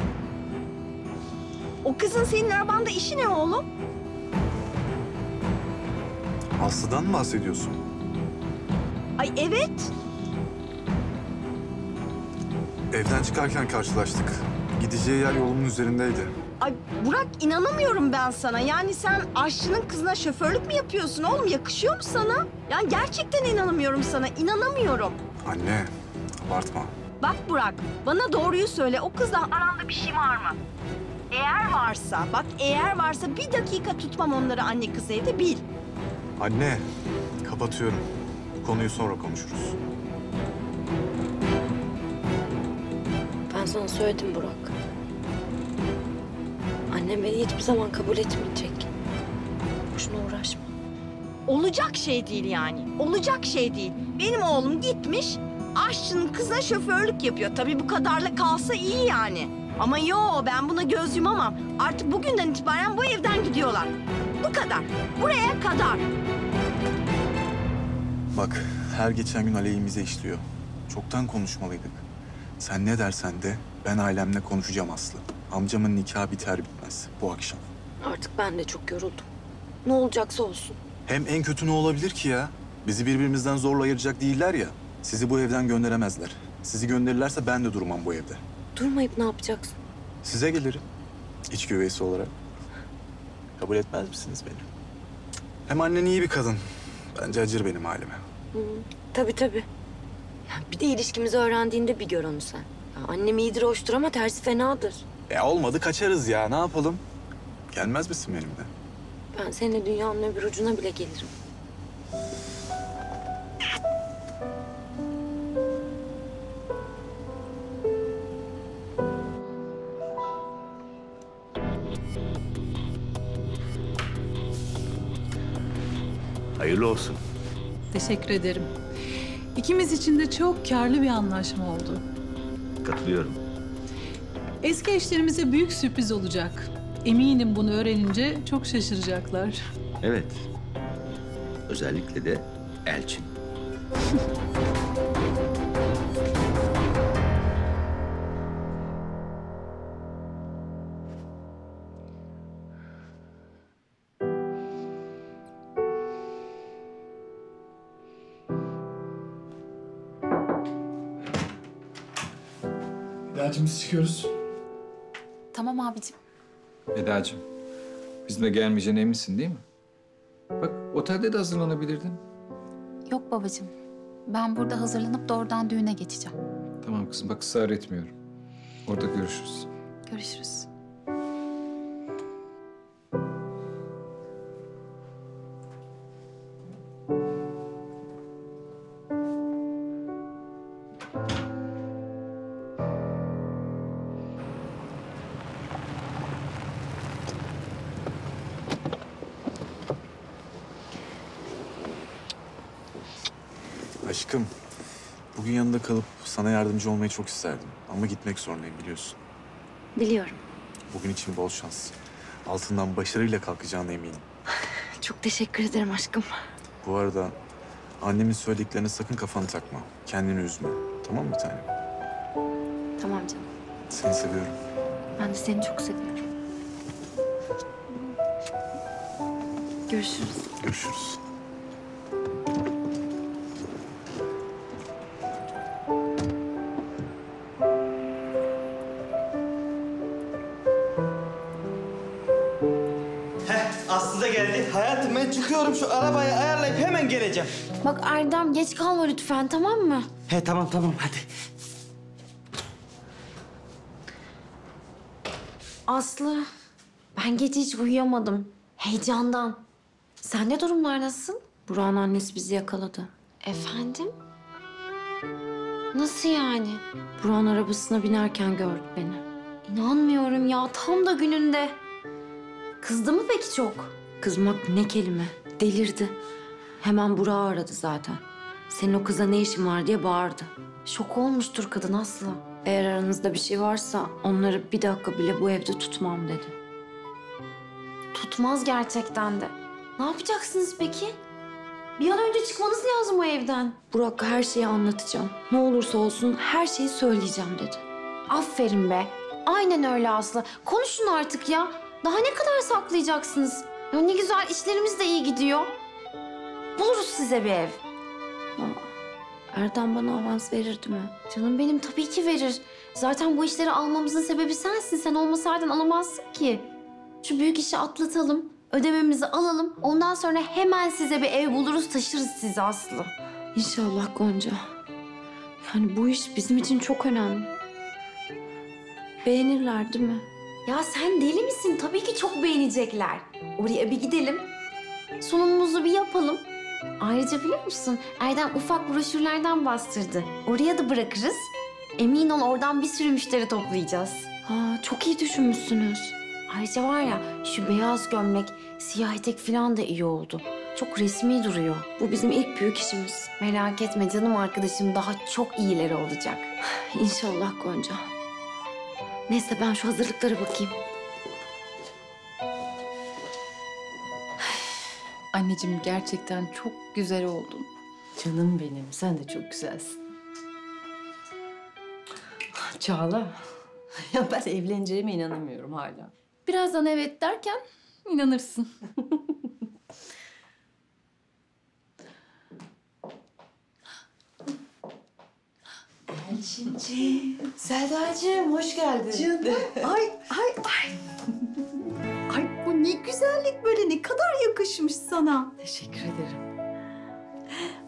O kızın senin arabanda işi ne oğlum? Aslı'dan mı bahsediyorsun? Ay evet. Evden çıkarken karşılaştık. Gideceği yer yolumun üzerindeydi. Ay Burak inanamıyorum ben sana. Yani sen aşçının kızına şoförlük mü yapıyorsun oğlum? Yakışıyor mu sana? Yani gerçekten inanamıyorum sana. İnanamıyorum. Anne abartma. Bak Burak, bana doğruyu söyle. O kızdan aranda bir şey var mı? Eğer varsa, bak eğer varsa bir dakika tutmam onları anne kız evde, bil. Anne, kapatıyorum. Konuyu sonra konuşuruz. Ben sana söyledim Burak. Annem beni hiçbir zaman kabul etmeyecek. Boşuna uğraşma. Olacak şey değil yani. Olacak şey değil. Benim oğlum gitmiş... Aşçının kızına şoförlük yapıyor. Tabii bu kadarla kalsa iyi yani. Ama yo, ben buna göz yumamam. Artık bugünden itibaren bu evden gidiyorlar. Bu kadar. Buraya kadar. Bak, her geçen gün aleyhimize işliyor. Çoktan konuşmalıydık. Sen ne dersen de ben ailemle konuşacağım Aslı. Amcamın nikahı biter bitmez bu akşam. Artık ben de çok yoruldum. Ne olacaksa olsun. Hem en kötü ne olabilir ki ya? Bizi birbirimizden zorla ayıracak değiller ya. Sizi bu evden gönderemezler. Sizi gönderirlerse ben de durmam bu evde. Durmayıp ne yapacaksın? Size gelirim. İç güveysi olarak. Kabul etmez misiniz beni? Hem annen iyi bir kadın. Bence acır benim halime. Tabii. Ya bir de ilişkimizi öğrendiğinde bir gör onu sen. Ya annem iyidir, hoştur ama tersi fenadır. Olmadı kaçarız ya. Ne yapalım? Gelmez misin benimle? Ben seninle dünyanın öbür ucuna bile gelirim. Hayırlı olsun. Teşekkür ederim. İkimiz için de çok karlı bir anlaşma oldu. Katılıyorum. Eski eşlerimize büyük sürpriz olacak. Eminim bunu öğrenince çok şaşıracaklar. Evet. Özellikle de Elçin. Eda'cığım biz çıkıyoruz. Tamam abicim. Eda'cığım, bizimle gelmeyeceğine eminsin değil mi? Bak otelde de hazırlanabilirdin. Yok babacığım. Ben burada hazırlanıp doğrudan düğüne geçeceğim. Tamam kızım, bak ısrar etmiyorum. Orada görüşürüz. Görüşürüz. Aşkım, bugün yanında kalıp sana yardımcı olmayı çok isterdim. Ama gitmek zorundayım biliyorsun. Biliyorum. Bugün için bol şans. Altından başarıyla kalkacağına eminim. Çok teşekkür ederim aşkım. Bu arada annemin söylediklerine sakın kafanı takma. Kendini üzme. Tamam mı bir tanem? Tamam canım. Seni seviyorum. Ben de seni çok seviyorum. Görüşürüz. Görüşürüz. Hayatım ben çıkıyorum, şu arabayı ayarlayıp hemen geleceğim. Bak Erdem, geç kalma lütfen, tamam mı? He tamam hadi. Aslı, ben gece hiç uyuyamadım. Heyecandan. Sen ne durumlar, nasılsın? Burak'ın annesi bizi yakaladı. Efendim? Nasıl yani? Burak'ın arabasına binerken gördü beni. İnanmıyorum ya, tam da gününde. Kızdı mı peki çok? Kızmak ne kelime. Delirdi. Hemen Burak'ı aradı zaten. Senin o kıza ne işin var diye bağırdı. Şok olmuştur kadın Aslı. Eğer aranızda bir şey varsa onları bir dakika bile bu evde tutmam dedi. Tutmaz gerçekten de. Ne yapacaksınız peki? Bir an önce çıkmanız lazım o evden. Burak'a her şeyi anlatacağım. Ne olursa olsun her şeyi söyleyeceğim dedi. Aferin be. Aynen öyle Aslı. Konuşun artık ya. Daha ne kadar saklayacaksınız? Ya ne güzel, işlerimiz de iyi gidiyor. Buluruz size bir ev. Aa, Erdem bana avans verirdi mi? Canım benim, tabii ki verir. Zaten bu işleri almamızın sebebi sensin. Sen olmasaydın alamazdık ki. Şu büyük işi atlatalım, ödememizi alalım. Ondan sonra hemen size bir ev buluruz, taşırız sizi Aslı. İnşallah Gonca. Yani bu iş bizim için çok önemli. Beğenirler değil mi? Ya sen deli misin? Tabii ki çok beğenecekler. Oraya bir gidelim. Sunumumuzu bir yapalım. Ayrıca biliyor musun? Erdem ufak broşürlerden bastırdı. Oraya da bırakırız. Emin ol oradan bir sürü müşteri toplayacağız. Ha, çok iyi düşünmüşsünüz. Ayrıca var ya şu beyaz gömlek, siyah etek falan da iyi oldu. Çok resmi duruyor. Bu bizim ilk büyük işimiz. Merak etme canım arkadaşım, daha çok iyileri olacak. İnşallah Gonca. Neyse ben şu hazırlıklara bakayım. Anneciğim gerçekten çok güzel oldun. Canım benim, sen de çok güzelsin. Çağla, ya ben evleneceğime inanamıyorum hala. Birazdan evet derken inanırsın. Elçinciğim. Selda'cığım hoş geldin. Canım. Ay. Ay bu ne güzellik böyle, ne kadar yakışmış sana. Teşekkür ederim.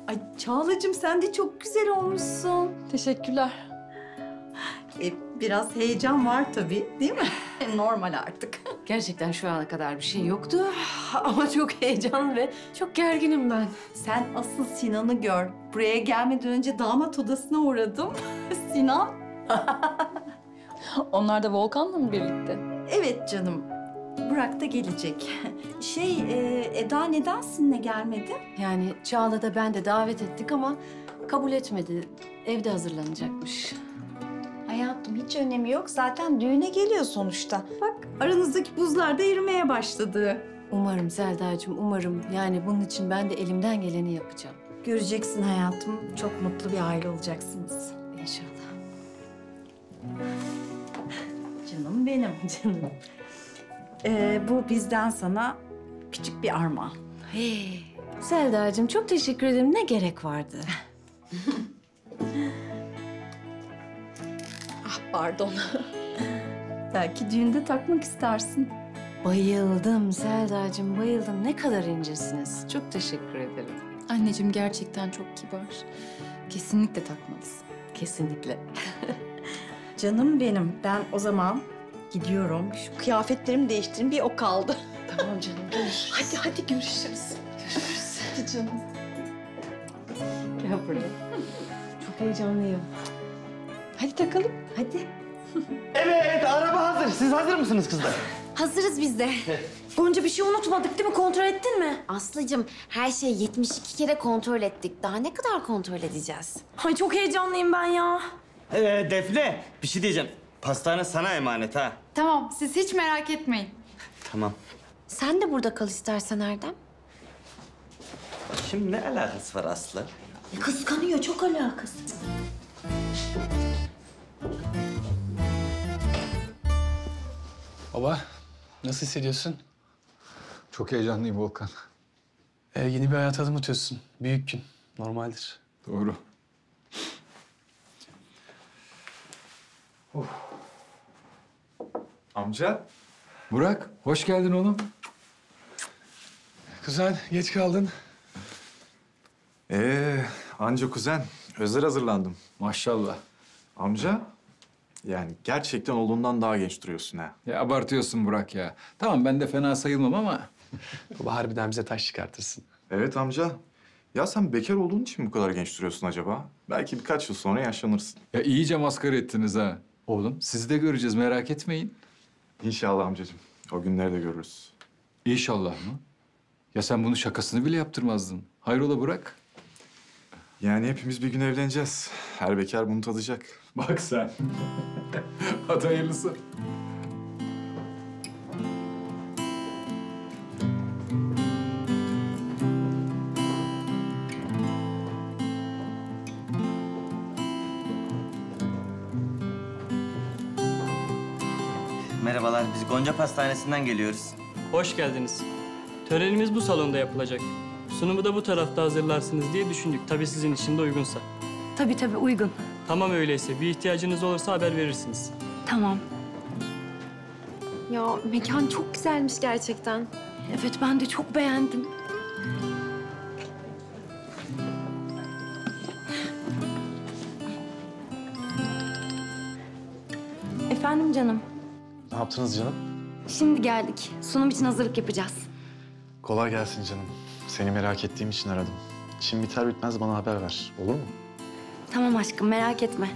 Ay Çağlacığım sen de çok güzel olmuşsun. Teşekkürler. Biraz heyecan var tabii değil mi? Normal artık. Gerçekten şu ana kadar bir şey yoktu ama çok heyecanlı ve çok gerginim ben. Sen asıl Sinan'ı gör. Buraya gelmeden önce damat odasına uğradım. Sinan. Onlar da Volkan'la mı birlikte? Evet canım. Burak da gelecek. Eda neden sizinle gelmedi? Yani Çağla da ben de davet ettik ama kabul etmedi. Evde hazırlanacakmış. Hayatım hiç önemi yok. Zaten düğüne geliyor sonuçta. Bak aranızdaki buzlar da erimeye başladı. Umarım Selda'cığım, umarım. Yani bunun için ben de elimden geleni yapacağım. Göreceksin hayatım. Çok mutlu bir aile olacaksınız. İnşallah. Canım benim canım. Bu bizden sana küçük bir armağan. Hey, Selda'cığım çok teşekkür ederim. Ne gerek vardı? Ah pardon. Belki düğünde takmak istersin. Bayıldım Selda'cığım, bayıldım. Ne kadar incesiniz. Çok teşekkür ederim. Anneciğim gerçekten çok kibar. Kesinlikle takmalısın. Kesinlikle. Canım benim. Ben o zaman gidiyorum. Şu kıyafetlerimi değiştireyim. Bir o kaldı. Tamam canım. Görüşürüz. Hadi görüşürüz. Görüşürüz. Hadi canım. Gel buraya. Çok heyecanlıyım. Hadi takalım. Hadi. Evet, araba hazır. Siz hazır mısınız kızlar? Hazırız biz de. Gonca bir şey unutmadık değil mi? Kontrol ettin mi? Aslıcığım her şeyi 72 kere kontrol ettik. Daha ne kadar kontrol edeceğiz? Ay çok heyecanlıyım ben ya. Defne bir şey diyeceğim. Pastane sana emanet ha. Tamam siz hiç merak etmeyin. Tamam. Sen de burada kal istersen Erdem. Şimdi ne alakası var Aslı? Kıskanıyor çok alakası. Baba nasıl hissediyorsun? Çok heyecanlıyım Volkan. Yeni bir hayata adım atıyorsun. Büyük gün. Normaldir. Doğru. Of. Amca. Burak, hoş geldin oğlum. Kuzen, geç kaldın. Anca kuzen. Özel hazırlandım. Maşallah. Amca. Yani gerçekten olduğundan daha genç duruyorsun ha. Ya abartıyorsun Burak ya. Tamam ben de fena sayılmam ama... Baba harbiden bize taş çıkartırsın. Evet amca. Ya sen bekar olduğun için mi bu kadar genç duruyorsun acaba? Belki birkaç yıl sonra yaşlanırsın. Ya iyice maskara ettiniz ha. Oğlum sizi de göreceğiz merak etmeyin. İnşallah amcacığım. O günleri de görürüz. İnşallah mı? Ya sen bunun şakasını bile yaptırmazdın. Hayrola Burak? Yani hepimiz bir gün evleneceğiz. Her bekar bunu tadacak. Bak sen. Hadi hayırlısı. Merhabalar, biz Gonca Pastanesi'nden geliyoruz. Hoş geldiniz. Törenimiz bu salonda yapılacak. Sunumu da bu tarafta hazırlarsınız diye düşündük. Tabii sizin için de uygunsa. Tabii tabii uygun. Tamam öyleyse. Bir ihtiyacınız olursa haber verirsiniz. Tamam. Ya mekan çok güzelmiş gerçekten. Evet ben de çok beğendim. Efendim canım. Ne yaptınız canım? Şimdi geldik. Sunum için hazırlık yapacağız. Kolay gelsin canım. Seni merak ettiğim için aradım. İşin biter bitmez bana haber ver. Olur mu? Tamam aşkım, merak etme.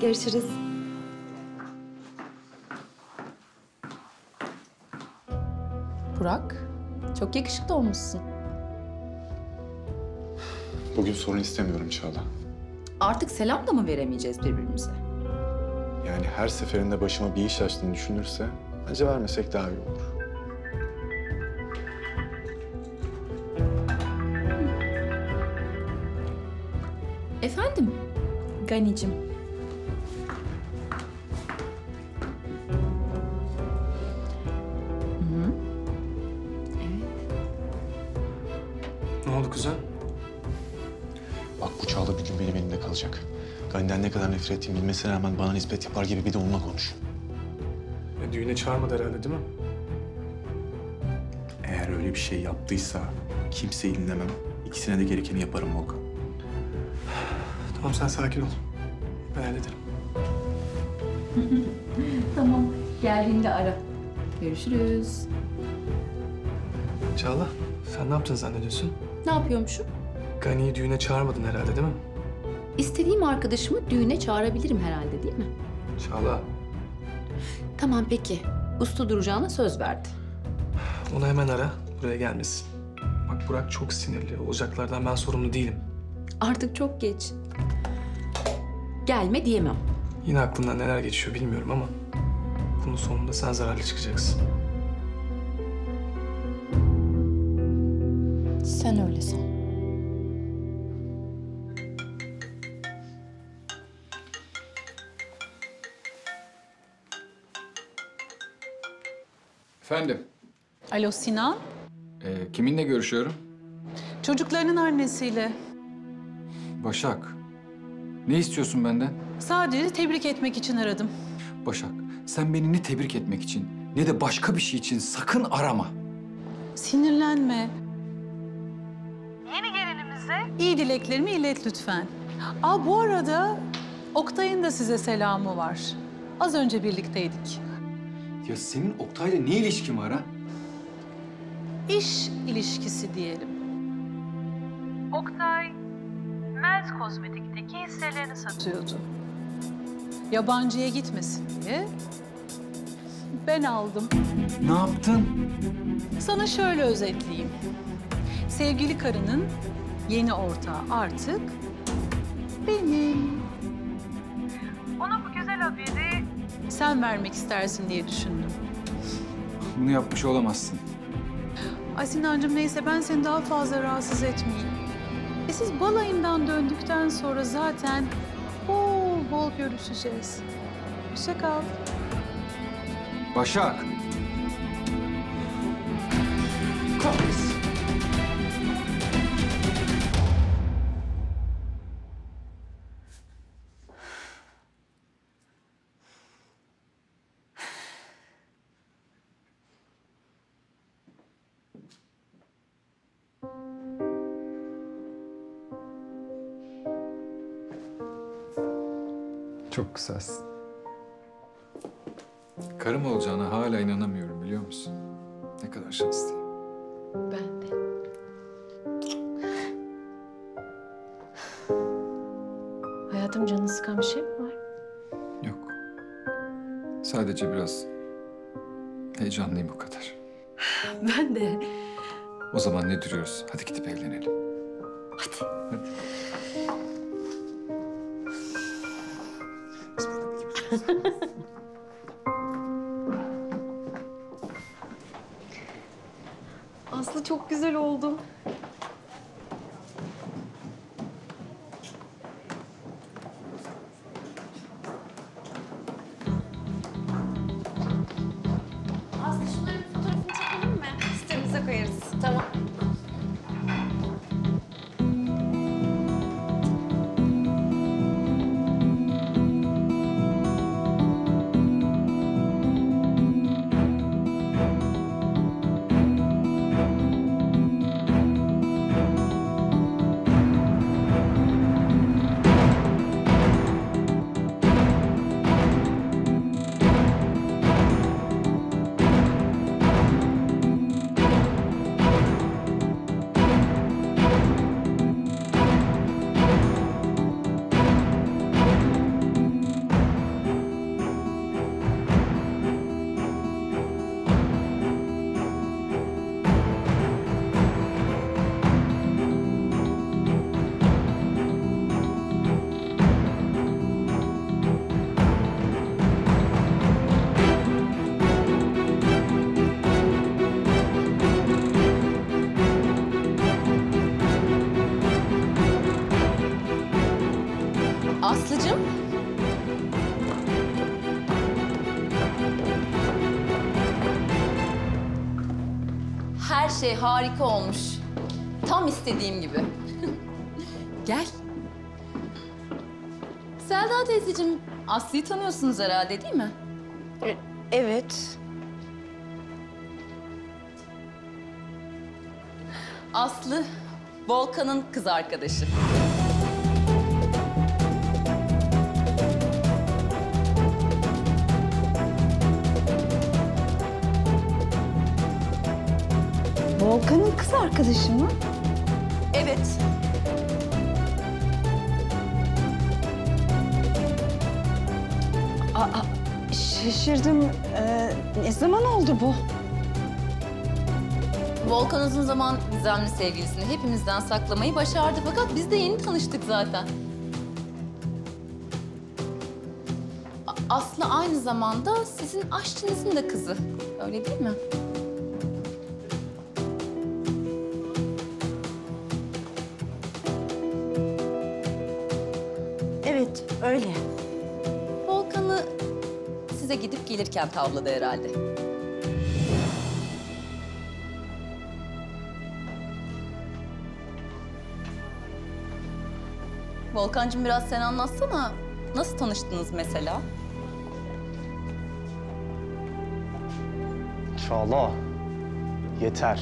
Görüşürüz. Burak, çok yakışıklı olmuşsun. Bugün sorun istemiyorum Çağla. Artık selam da mı veremeyeceğiz birbirimize? Yani her seferinde başıma bir iş açtığını düşünürse, bence vermesek daha iyi olur. Efendim? Gani'cim. Hı-hı. Evet. Ne oldu kuzen? Bak bu Çağla bir gün benim elimde kalacak. Gani'den ne kadar nefret ettiğimi bilmesine rağmen bana nispet yapar gibi bir de onunla konuş. Düğüne çağırmadı herhalde değil mi? Eğer öyle bir şey yaptıysa kimseyi dinlemem. İkisine de gerekeni yaparım Volkan. Tamam, sen sakin ol. Ben hallederim. Tamam, geldiğinde ara. Görüşürüz. Çağla, sen ne yaptın zannediyorsun? Ne yapıyormuşum? Gani'yi düğüne çağırmadın herhalde değil mi? İstediğim arkadaşımı düğüne çağırabilirim herhalde değil mi? Çağla. Tamam, peki. Uslu duracağına söz verdi. Onu hemen ara. buraya gelmesin. Bak Burak çok sinirli. Olacaklardan ben sorumlu değilim. Artık çok geç. Gelme diyemem. Yine aklımdan neler geçiyor bilmiyorum ama bunun sonunda sen zararlı çıkacaksın. Sen öyle san. Efendim? Alo Sinan? Kiminle görüşüyorum? Çocuklarının annesiyle. Başak, ne istiyorsun benden? Sadece tebrik etmek için aradım. Başak, sen beni ne tebrik etmek için ne de başka bir şey için sakın arama. Sinirlenme. Yeni gelinimize iyi dileklerimi ilet lütfen. Aa, bu arada Oktay'ın da size selamı var. Az önce birlikteydik. Ya senin Oktay'la ne ilişkin var ha? İş ilişkisi diyelim. Oktay, Mels Kozmetik'teki hisselerini satıyordu. Yabancıya gitmesin diye ben aldım. Ne yaptın? Sana şöyle özetleyeyim. Sevgili karının yeni ortağı artık benim. Ona bu güzel haberi sen vermek istersin diye düşündüm. Bunu yapmış olamazsın. Ay Sinancığım neyse ben seni daha fazla rahatsız etmeyeyim. Siz balayından döndükten sonra zaten bol bol görüşeceğiz. Hoşça kal. Başak. Kahretsin. Çok güzelsin. Karım olacağına hala inanamıyorum biliyor musun? Ne kadar şanslıyım. Ben de. Hayatım, canını sıkan bir şey mi var? Yok. Sadece biraz heyecanlıyım bu kadar. Ben de. O zaman ne duruyoruz? Hadi gidip evlenelim. Hadi. Hadi. Aslı çok güzel oldu. Aslı şunların fotoğrafını çekelim mi? Sitemize koyarız. Tamam. Şey harika olmuş. Tam istediğim gibi. Gel. Selda teyzeciğim, Aslı'yı tanıyorsunuz herhalde değil mi? Evet. Aslı, Volkan'ın kız arkadaşı. Volkan'ın kız arkadaşı mı? Evet. Aa, şaşırdım. Ne zaman oldu bu? Volkan uzun zaman Gizemli sevgilisini hepimizden saklamayı başardı. Fakat biz de yeni tanıştık zaten. Aslı aynı zamanda sizin aşçınızın da kızı. Öyle değil mi? Evet, öyle. Volkan'ı size gidip gelirken tavladı herhalde. Volkancığım biraz sen anlatsana. Nasıl tanıştınız mesela? Çağla, yeter.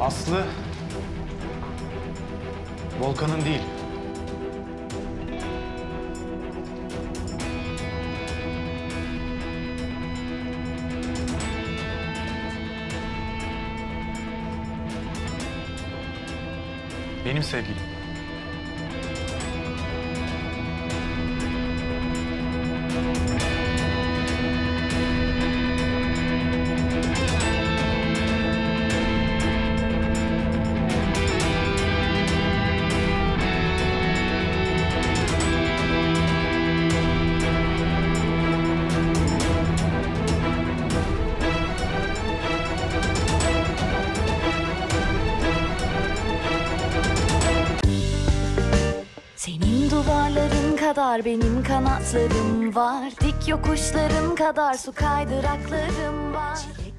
Aslı, Volkan'ın değil. Benim sevgilim. Benim kanatlarım var, dik yokuşlarım kadar su kaydıraklarım var.